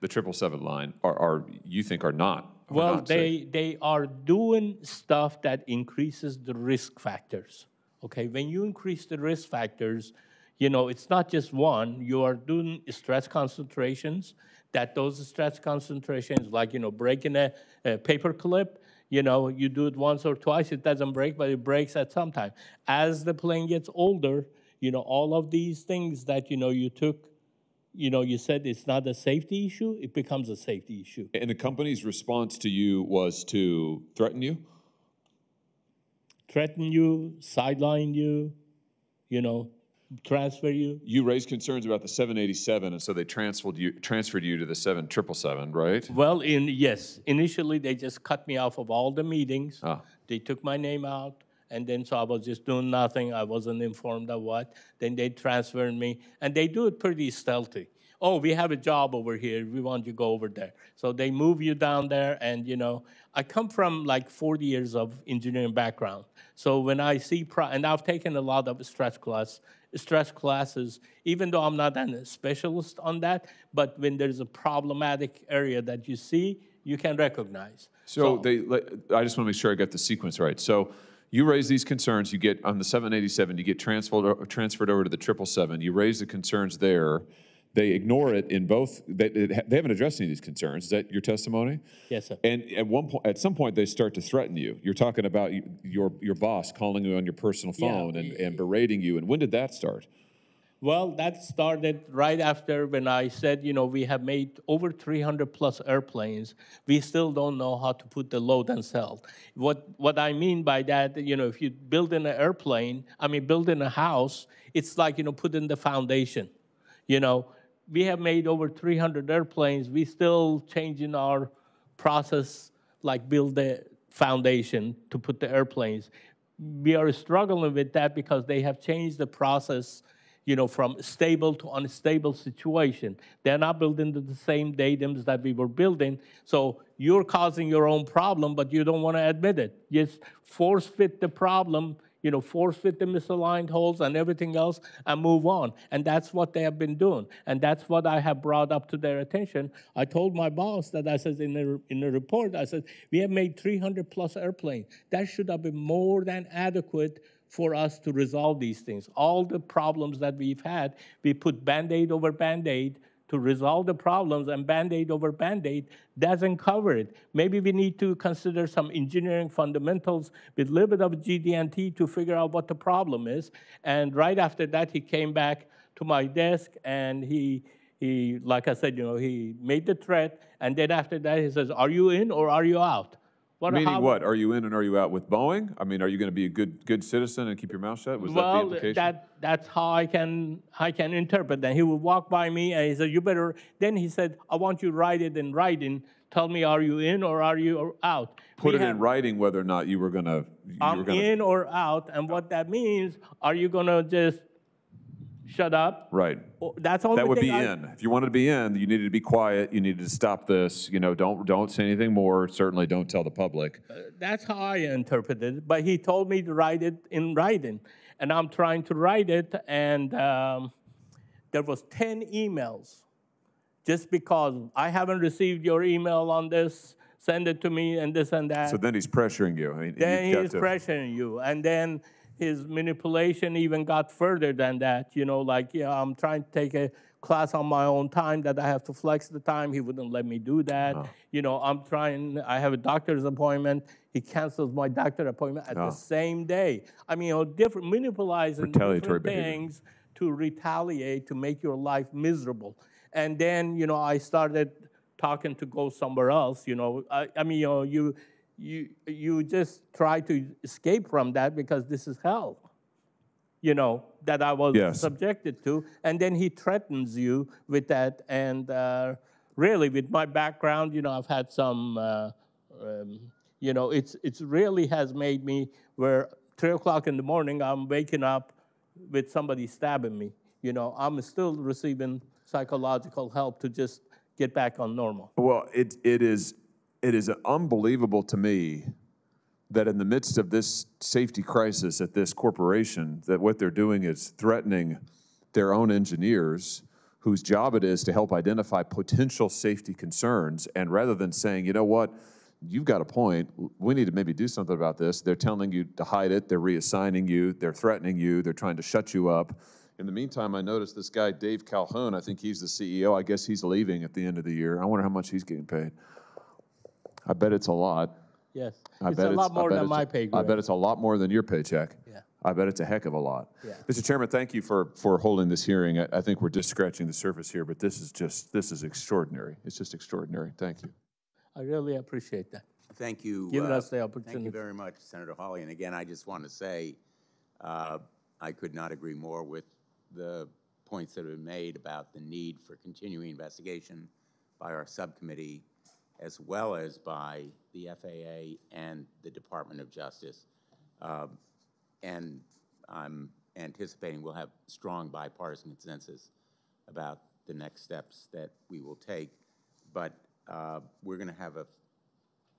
the triple seven line are, are you think are not? Are well, not they safe. They are doing stuff that increases the risk factors. Okay, when you increase the risk factors, you know, it's not just one. You are doing stress concentrations. That those stress concentrations, like, you know, breaking a, a paper clip, you know, you do it once or twice, it doesn't break, but it breaks at some time. As the plane gets older, you know, all of these things that, you know, you took, you know, you said it's not a safety issue, it becomes a safety issue. And the company's response to you was to threaten you? Threaten you, sideline you, you know. Transfer you. You raised concerns about the seven eighty-seven, and so they transferred you transferred you to the seven triple seven, right? Well, in yes, initially they just cut me off of all the meetings. Ah. They took my name out, and then so I was just doing nothing. I wasn't informed of what. Then they transferred me, and they do it pretty stealthy. Oh, we have a job over here. We want you to go over there. So they move you down there, and you know, I come from like forty years of engineering background. So when I see, pro and I've taken a lot of stress class. stress classes, even though I'm not a specialist on that, but when there's a problematic area that you see, you can recognize. So, so they, I just want to make sure I got the sequence right. So you raise these concerns, you get on the seven eighty-seven, you get transferred, transferred over to the triple seven, you raise the concerns there, they ignore it in both, they, they haven't addressed any of these concerns. Is that your testimony? Yes, sir. And at, one po at some point, they start to threaten you. You're talking about your, your boss calling you on your personal phone, yeah, and, and berating you. And when did that start? Well, that started right after when I said, you know, we have made over three hundred plus airplanes. We still don't know how to put the load and sell. What, what I mean by that, you know, if you build in an airplane, I mean, build in a house, it's like, you know, put in the foundation. You know, we have made over three hundred airplanes. We still changing our process, like build the foundation to put the airplanes. We are struggling with that because they have changed the process, you know, from stable to unstable situation. They're not building to the same datums that we were building. So you're causing your own problem, but you don't want to admit it. Just force fit the problem, you know, force fit the misaligned holes and everything else and move on. And that's what they have been doing. And that's what I have brought up to their attention. I told my boss that, I said, in the, in the report, I said, we have made three hundred plus airplanes. That should have been more than adequate for us to resolve these things. All the problems that we've had, we put Band-Aid over Band-Aid to resolve the problems, and Band-Aid over Band-Aid doesn't cover it. Maybe we need to consider some engineering fundamentals with a little bit of G D and T to figure out what the problem is. And right after that, he came back to my desk, and he, he like I said, you know, he made the threat, and then after that, he says, are you in or are you out? What, Meaning how, what? Are you in and are you out with Boeing? I mean, are you going to be a good good citizen and keep your mouth shut? Was well, that the implication? That, that's how I can, I can interpret that. He would walk by me and he said, you better, then he said, I want you to write it in writing. Tell me, are you in or are you out? Put we it have, in writing whether or not you were going to. I'm gonna, in or out. And what that means, are you going to just shut up? Right. That's all. That would be I, in. If you wanted to be in, you needed to be quiet. You needed to stop this. You know, don't don't say anything more. Certainly, don't tell the public. Uh, that's how I interpreted it. But he told me to write it in writing, and I'm trying to write it. And um, there was ten emails, just because I haven't received your email on this. Send it to me, and this and that. So then he's pressuring you. I mean, then he's to... pressuring you, and then. His manipulation even got further than that, you know, like, yeah, I'm trying to take a class on my own time that I have to flex the time. He wouldn't let me do that. Oh. You know, I'm trying, I have a doctor's appointment. He cancels my doctor appointment at oh. the same day. I mean, you know, different, manipulizing different things behavior. To retaliate, to make your life miserable. And then, you know, I started talking to go somewhere else, you know. I, I mean, you know, you... You, you just try to escape from that because this is hell, you know, that I was yes. subjected to. And then he threatens you with that. And uh, really, with my background, you know, I've had some, uh, um, you know, it's, it's really has made me where three o'clock in the morning, I'm waking up with somebody stabbing me. You know, I'm still receiving psychological help to just get back on normal. Well, it, it is... It is unbelievable to me that in the midst of this safety crisis at this corporation, that what they're doing is threatening their own engineers whose job it is to help identify potential safety concerns. And rather than saying, you know what, you've got a point, we need to maybe do something about this, they're telling you to hide it, they're reassigning you, they're threatening you, they're trying to shut you up. In the meantime, I noticed this guy, Dave Calhoun, I think he's the C E O, I guess he's leaving at the end of the year. I wonder how much he's getting paid. I bet it's a lot. Yes, I it's bet a lot it's, more than my paycheck. I bet it's a lot more than your paycheck. Yeah. I bet it's a heck of a lot. Yeah. Mister Chairman, thank you for, for holding this hearing. I, I think we're just scratching the surface here, but this is just, this is extraordinary. It's just extraordinary. Thank you. I really appreciate that. Thank you. Giving uh, us the opportunity. Thank you very much, Senator Hawley. And again, I just want to say uh, I could not agree more with the points that have been made about the need for continuing investigation by our subcommittee, as well as by the F A A and the Department of Justice. Uh, and I'm anticipating we'll have strong bipartisan consensus about the next steps that we will take. But uh, we're gonna have a,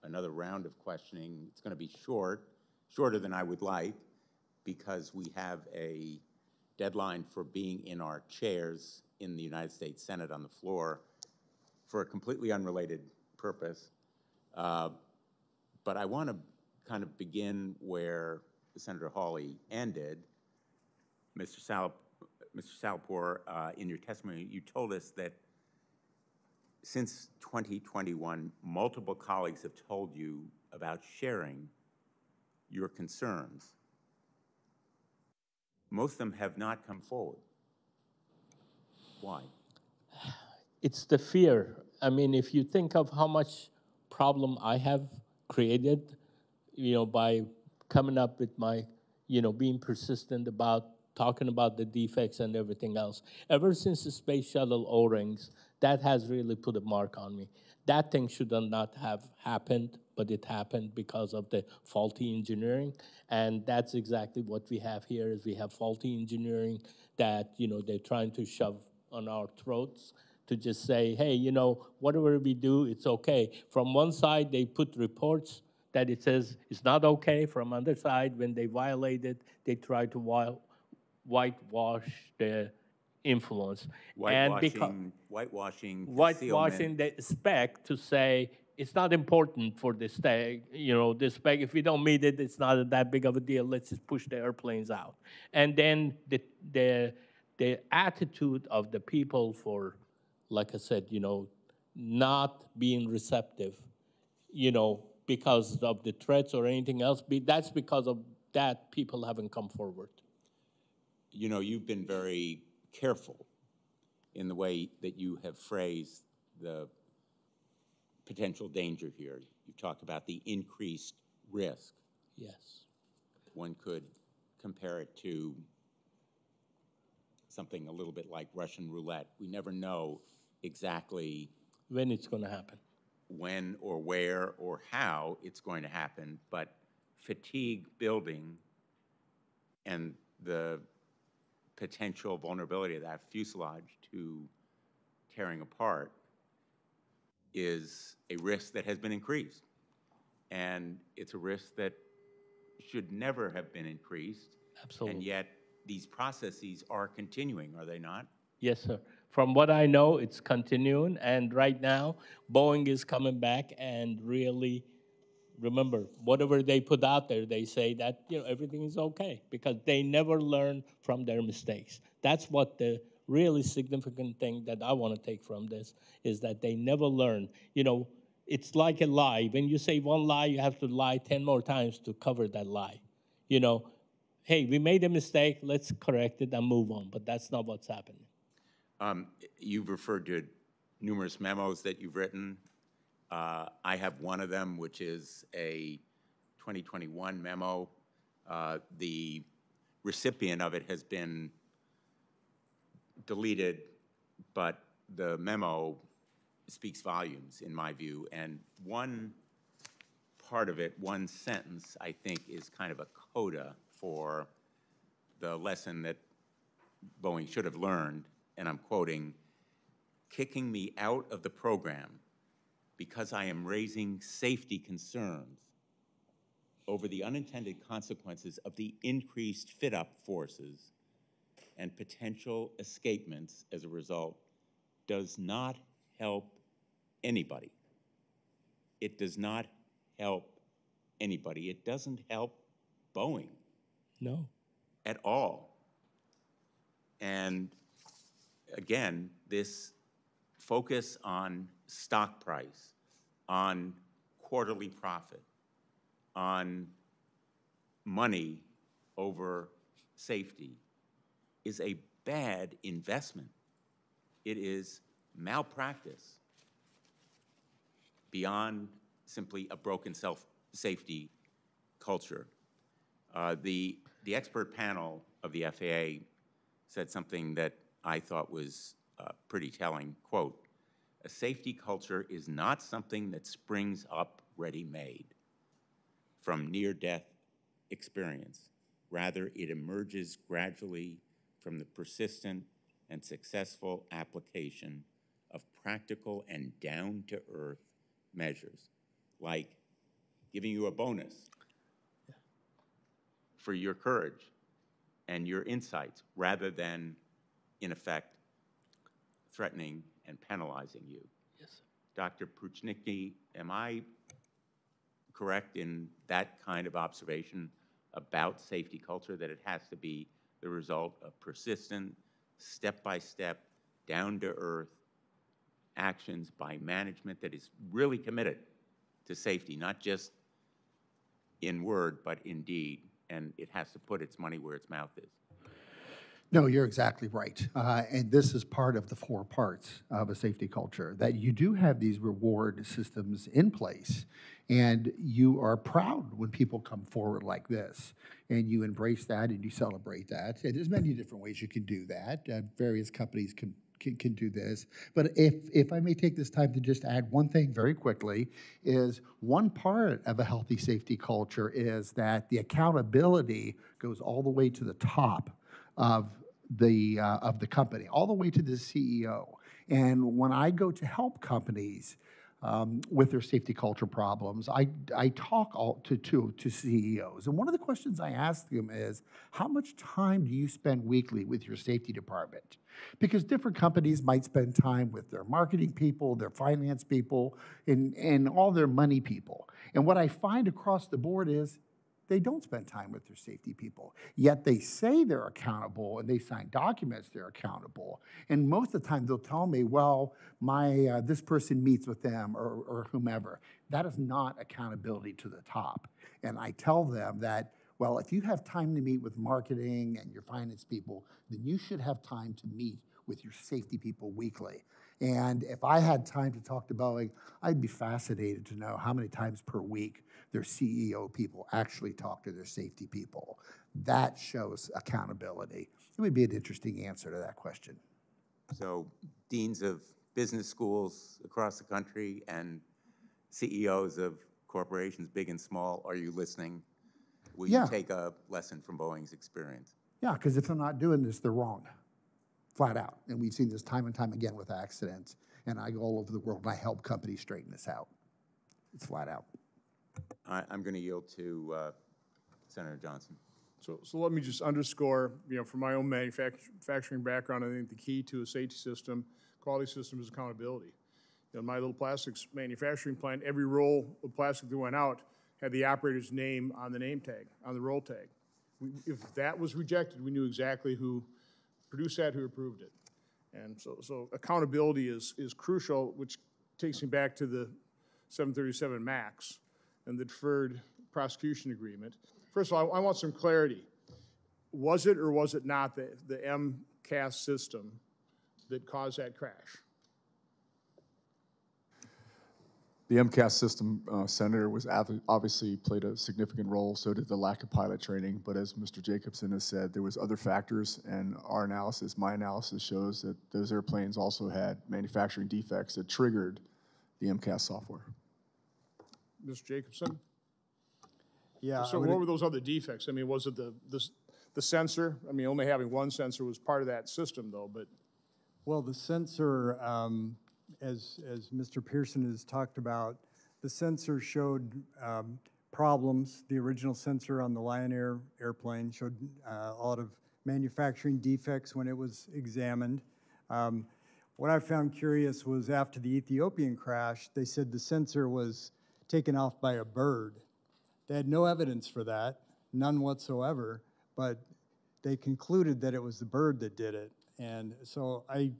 another round of questioning. It's gonna be short, shorter than I would like, because we have a deadline for being in our chairs in the United States Senate on the floor for a completely unrelated purpose, uh, but I want to kind of begin where Senator Hawley ended. Mister Sal, Mister Salehpour, uh, in your testimony, you told us that since twenty twenty-one, multiple colleagues have told you about sharing your concerns. Most of them have not come forward. Why? It's the fear. I mean, if you think of how much problem I have created, you know, by coming up with my, you know, being persistent about talking about the defects and everything else. Ever since the space shuttle O-rings, that has really put a mark on me. That thing should not have happened, but it happened because of the faulty engineering. And that's exactly what we have here, is we have faulty engineering that, you know, they're trying to shove on our throats to just say, hey, you know, whatever we do, it's okay. From one side, they put reports that it says it's not okay. From the other side, when they violate it, they try to violate. Whitewash the influence. Whitewashing, and whitewashing, whitewashing the spec to say it's not important for this day, you know, this spec. If we don't meet it, it's not that big of a deal. Let's just push the airplanes out. And then the the the attitude of the people for, like I said, you know, not being receptive, you know, because of the threats or anything else. That's because of that people haven't come forward. You know, you've been very careful in the way that you have phrased the potential danger here. You talked about the increased risk. Yes. One could compare it to something a little bit like Russian roulette. We never know exactly when it's going to happen, when or where or how it's going to happen, but fatigue building and the potential vulnerability of that fuselage to tearing apart is a risk that has been increased. And it's a risk that should never have been increased. Absolutely. And yet these processes are continuing, are they not? Yes, sir. From what I know, it's continuing. And right now, Boeing is coming back and really, remember, whatever they put out there, they say that, you know, everything is okay because they never learn from their mistakes. That's what the really significant thing that I want to take from this is that they never learn. You know, it's like a lie. When you say one lie, you have to lie ten more times to cover that lie. You know, hey, we made a mistake. Let's correct it and move on. But that's not what's happening. Um, you've referred to numerous memos that you've written. Uh, I have one of them, which is a twenty twenty-one memo. Uh, the recipient of it has been deleted, but the memo speaks volumes, in my view. And one part of it, one sentence, I think, is kind of a coda for the lesson that Boeing should have learned, and I'm quoting, "Kicking me out of the program because I am raising safety concerns over the unintended consequences of the increased fit-up forces and potential escapements as a result does not help anybody. It does not help anybody. It doesn't help Boeing. No. At all." And again, this focus on stock price, on quarterly profit, on money over safety is a bad investment. It is malpractice beyond simply a broken self-safety culture. Uh, the, the expert panel of the F A A said something that I thought was uh, pretty telling, quote, "A safety culture is not something that springs up ready-made from near-death experience. Rather, it emerges gradually from the persistent and successful application of practical and down-to-earth measures, like giving you a bonus for your courage and your insights, rather than, in effect, threatening and penalizing you." Yes, sir. Doctor Pruchnicki, am I correct in that kind of observation about safety culture, that it has to be the result of persistent, step-by-step, down-to-earth actions by management that is really committed to safety, not just in word, but in deed, and it has to put its money where its mouth is? No, you're exactly right. Uh, and this is part of the four parts of a safety culture, that you do have these reward systems in place, and you are proud when people come forward like this, and you embrace that and you celebrate that. And there's many different ways you can do that. Uh, various companies can, can, can do this. But if, if I may take this time to just add one thing very quickly, is one part of a healthy safety culture is that the accountability goes all the way to the top of the uh, of the company, all the way to the C E O. And when I go to help companies um, with their safety culture problems, I, I talk all to, to, to C E Os. And one of the questions I ask them is, how much time do you spend weekly with your safety department? Because different companies might spend time with their marketing people, their finance people, and, and all their money people. And what I find across the board is, they don't spend time with their safety people, yet they say they're accountable and they sign documents they're accountable. And most of the time they'll tell me, well, my uh, this person meets with them or, or whomever. That is not accountability to the top. And I tell them that, well, if you have time to meet with marketing and your finance people, then you should have time to meet with your safety people weekly. And if I had time to talk to Boeing, I'd be fascinated to know how many times per week their C E O people actually talk to their safety people. That shows accountability. It would be an interesting answer to that question. So deans of business schools across the country and C E Os of corporations, big and small, are you listening? Will yeah. you take a lesson from Boeing's experience? Yeah, because if they're not doing this, they're wrong. Flat out. And we've seen this time and time again with accidents. And I go all over the world and I help companies straighten this out. It's flat out. I, I'm going to yield to uh, Senator Johnson. So, so let me just underscore, you know, from my own manufacturing background, I think the key to a safety system, quality system, is accountability. You know, in my little plastics manufacturing plant, every roll of plastic that went out had the operator's name on the name tag, on the roll tag. We, if that was rejected, we knew exactly who produced that, who approved it. And so, so accountability is, is crucial, which takes me back to the seven thirty-seven MAX and the deferred prosecution agreement. First of all, I, I want some clarity. Was it or was it not the, the M C A S system that caused that crash? The M C A S system, uh, Senator, was obviously played a significant role, so did the lack of pilot training. But as Mister Jacobson has said, there was other factors, and our analysis, my analysis, shows that those airplanes also had manufacturing defects that triggered the M C A S software. Mister Jacobson? Yeah. So what were those other defects? I mean, was it the, the, the sensor? I mean, only having one sensor was part of that system, though, but... Well, the sensor... Um, As, as Mister Pearson has talked about, the sensor showed um, problems. The original sensor on the Lion Air airplane showed uh, a lot of manufacturing defects when it was examined. Um, what I found curious was after the Ethiopian crash, they said the sensor was taken off by a bird. They had no evidence for that, none whatsoever, but they concluded that it was the bird that did it. And so I...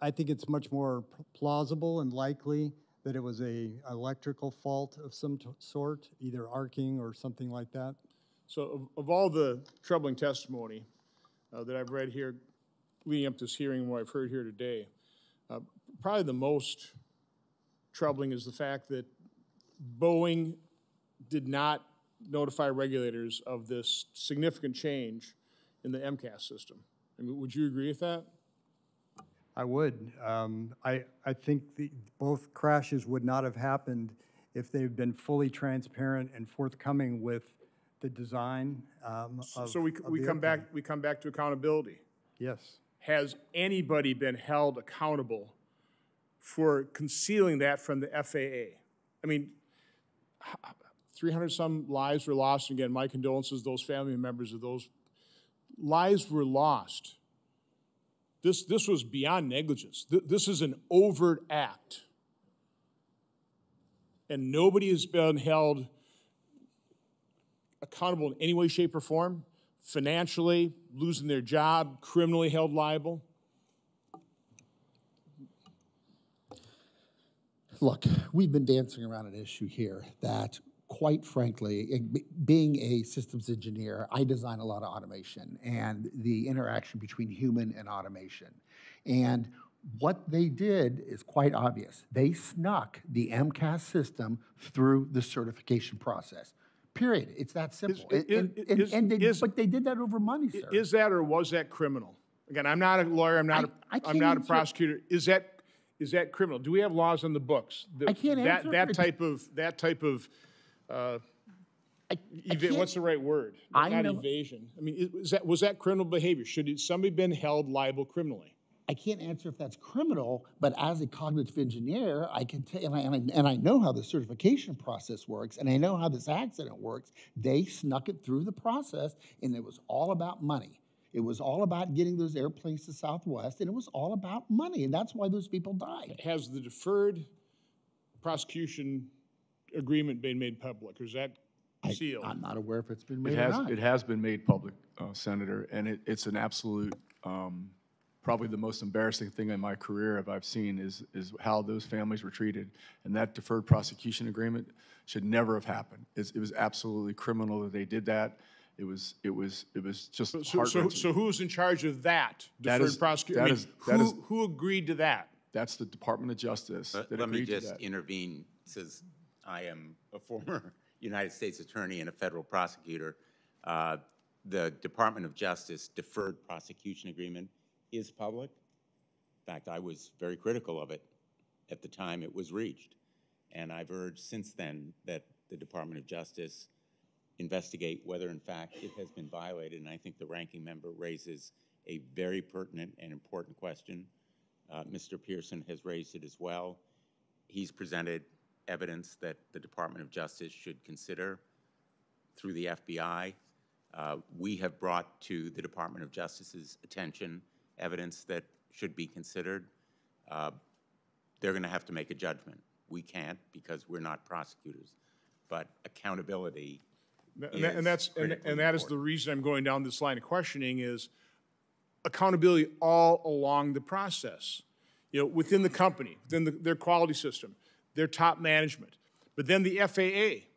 I think it's much more plausible and likely that it was a electrical fault of some sort, either arcing or something like that. So of, of all the troubling testimony uh, that I've read here, leading up to this hearing, what I've heard here today, uh, probably the most troubling is the fact that Boeing did not notify regulators of this significant change in the M C A S system. I mean, would you agree with that? I would. Um, I, I think the, both crashes would not have happened if they've been fully transparent and forthcoming with the design um, of, So we, of we, the come back, we come back to accountability. Yes. Has anybody been held accountable for concealing that from the F A A? I mean, three hundred some lives were lost. Again, my condolences to those family members of those. Lives were lost. This, this was beyond negligence. Th this is an overt act. And nobody has been held accountable in any way, shape, or form, financially, losing their job, criminally held liable. Look, we've been dancing around an issue here that quite frankly, being a systems engineer, I design a lot of automation and the interaction between human and automation. And what they did is quite obvious. They snuck the M CAS system through the certification process. Period. It's that simple. Is, and, is, and, is, and they, is, but they did that over money, sir. Is that or was that criminal? Again, I'm not a lawyer. I'm not. I, a, I I'm not a prosecutor. Is that is that criminal? Do we have laws on the books? The, I can't that, answer that type of that type of. Uh, I, I what's the right word? I not know. Evasion. I mean, is that was that criminal behavior? Should somebody been held liable criminally? I can't answer if that's criminal, but as a cognitive engineer, I can tell, and I, and, I, and I know how the certification process works, and I know how this accident works. They snuck it through the process, and it was all about money. It was all about getting those airplanes to Southwest, and it was all about money, and that's why those people died. Has the deferred prosecution agreement been made public, or is that sealed? I, I'm not aware if it's been made it has, or not. It has been made public, uh, Senator, and it, it's an absolute... Um, Probably the most embarrassing thing in my career I've seen is, is how those families were treated. And that deferred prosecution agreement should never have happened. It's, it was absolutely criminal that they did that. It was, it was, it was just so, heart-wrenching. So, so who's in charge of that deferred prosecution? I mean, who, is, who agreed to that? That's the Department of Justice. But, that let me just intervene, since I am a former United States attorney and a federal prosecutor. Uh, the Department of Justice deferred prosecution agreement is public. In fact, I was very critical of it at the time it was reached. And I've urged since then that the Department of Justice investigate whether, in fact, it has been violated. And I think the ranking member raises a very pertinent and important question. Uh, Mister Pearson has raised it as well. He's presented evidence that the Department of Justice should consider through the F B I. Uh, we have brought to the Department of Justice's attention evidence that should be considered. Uh, they're going to have to make a judgment. We can't because we're not prosecutors. But accountability and is and that's and, and that is the reason I'm going down this line of questioning is accountability all along the process. You know, within the company, within the, their quality system, their top management, but then the F A A,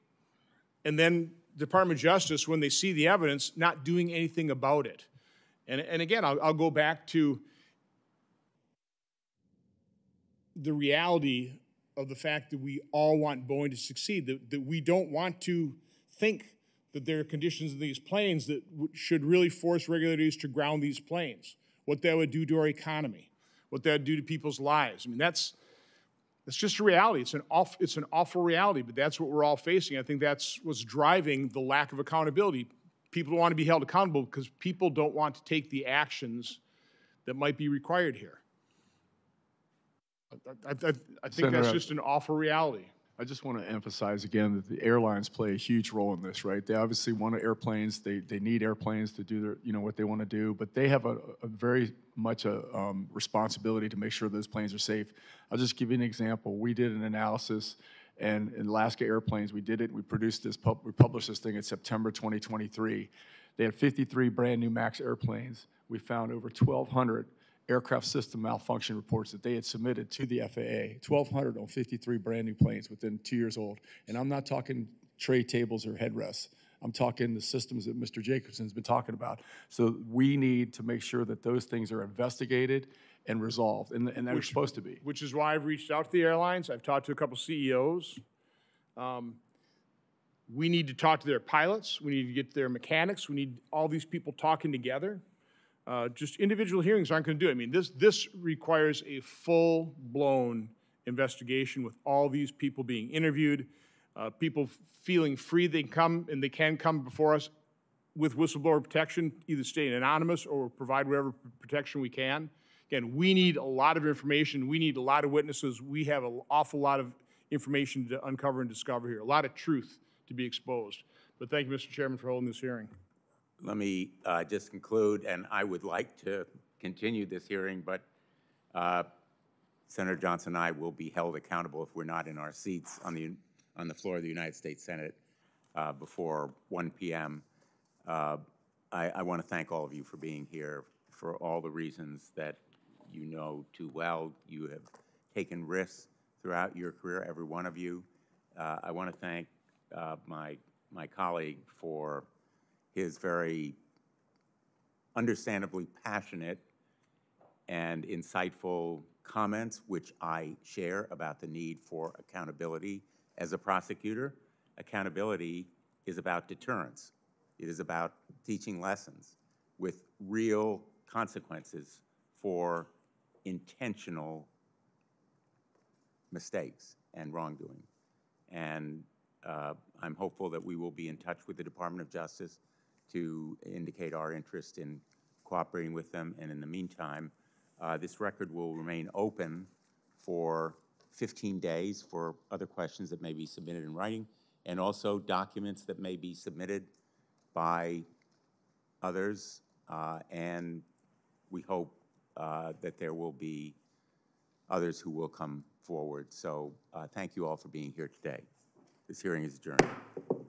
and then Department of Justice when they see the evidence not doing anything about it. And, and again, I'll, I'll go back to the reality of the fact that we all want Boeing to succeed, that, that we don't want to think that there are conditions in these planes that should really force regulators to ground these planes, what that would do to our economy, what that would do to people's lives. I mean, that's, that's just a reality. It's an, awful, it's an awful reality, but that's what we're all facing. I think that's what's driving the lack of accountability. People want to be held accountable because people don't want to take the actions that might be required here. I, I, I, I think Senator, that's just an awful reality. I just want to emphasize again that the airlines play a huge role in this, right? They obviously want airplanes. They, they need airplanes to do their, you know, what they want to do, but they have a, a very much a um, responsibility to make sure those planes are safe. I'll just give you an example. We did an analysis. And in Alaska Airlines, we did it. We produced this, pub, we published this thing in September twenty twenty-three. They had fifty-three brand new MAX airplanes. We found over twelve hundred aircraft system malfunction reports that they had submitted to the F A A. twelve hundred on fifty-three brand new planes within two years old. And I'm not talking tray tables or headrests. I'm talking the systems that Mister Jacobson's been talking about. So we need to make sure that those things are investigated and resolved, and, and that was supposed to be. Which is why I've reached out to the airlines. I've talked to a couple C E Os. Um, we need to talk to their pilots. We need to get their mechanics. We need all these people talking together. Uh, just individual hearings aren't going to do it. I mean, this, this requires a full-blown investigation with all these people being interviewed, uh, people feeling free they can come and they can come before us with whistleblower protection, either staying anonymous or provide whatever protection we can. Again, we need a lot of information. We need a lot of witnesses. We have an awful lot of information to uncover and discover here, a lot of truth to be exposed. But thank you, Mister Chairman, for holding this hearing. Let me uh, just conclude, and I would like to continue this hearing, but uh, Senator Johnson and I will be held accountable if we're not in our seats on the, on the floor of the United States Senate uh, before one P M Uh, I, I want to thank all of you for being here for all the reasons that you know too well. You have taken risks throughout your career, every one of you. Uh, I want to thank uh, my, my colleague for his very understandably passionate and insightful comments, which I share about the need for accountability. As a prosecutor, accountability is about deterrence. It is about teaching lessons with real consequences for intentional mistakes and wrongdoing. And uh, I'm hopeful that we will be in touch with the Department of Justice to indicate our interest in cooperating with them. And in the meantime, Uh, this record will remain open for fifteen days for other questions that may be submitted in writing, and also documents that may be submitted by others. Uh, and we hope uh, that there will be others who will come forward. So uh, thank you all for being here today. This hearing is adjourned.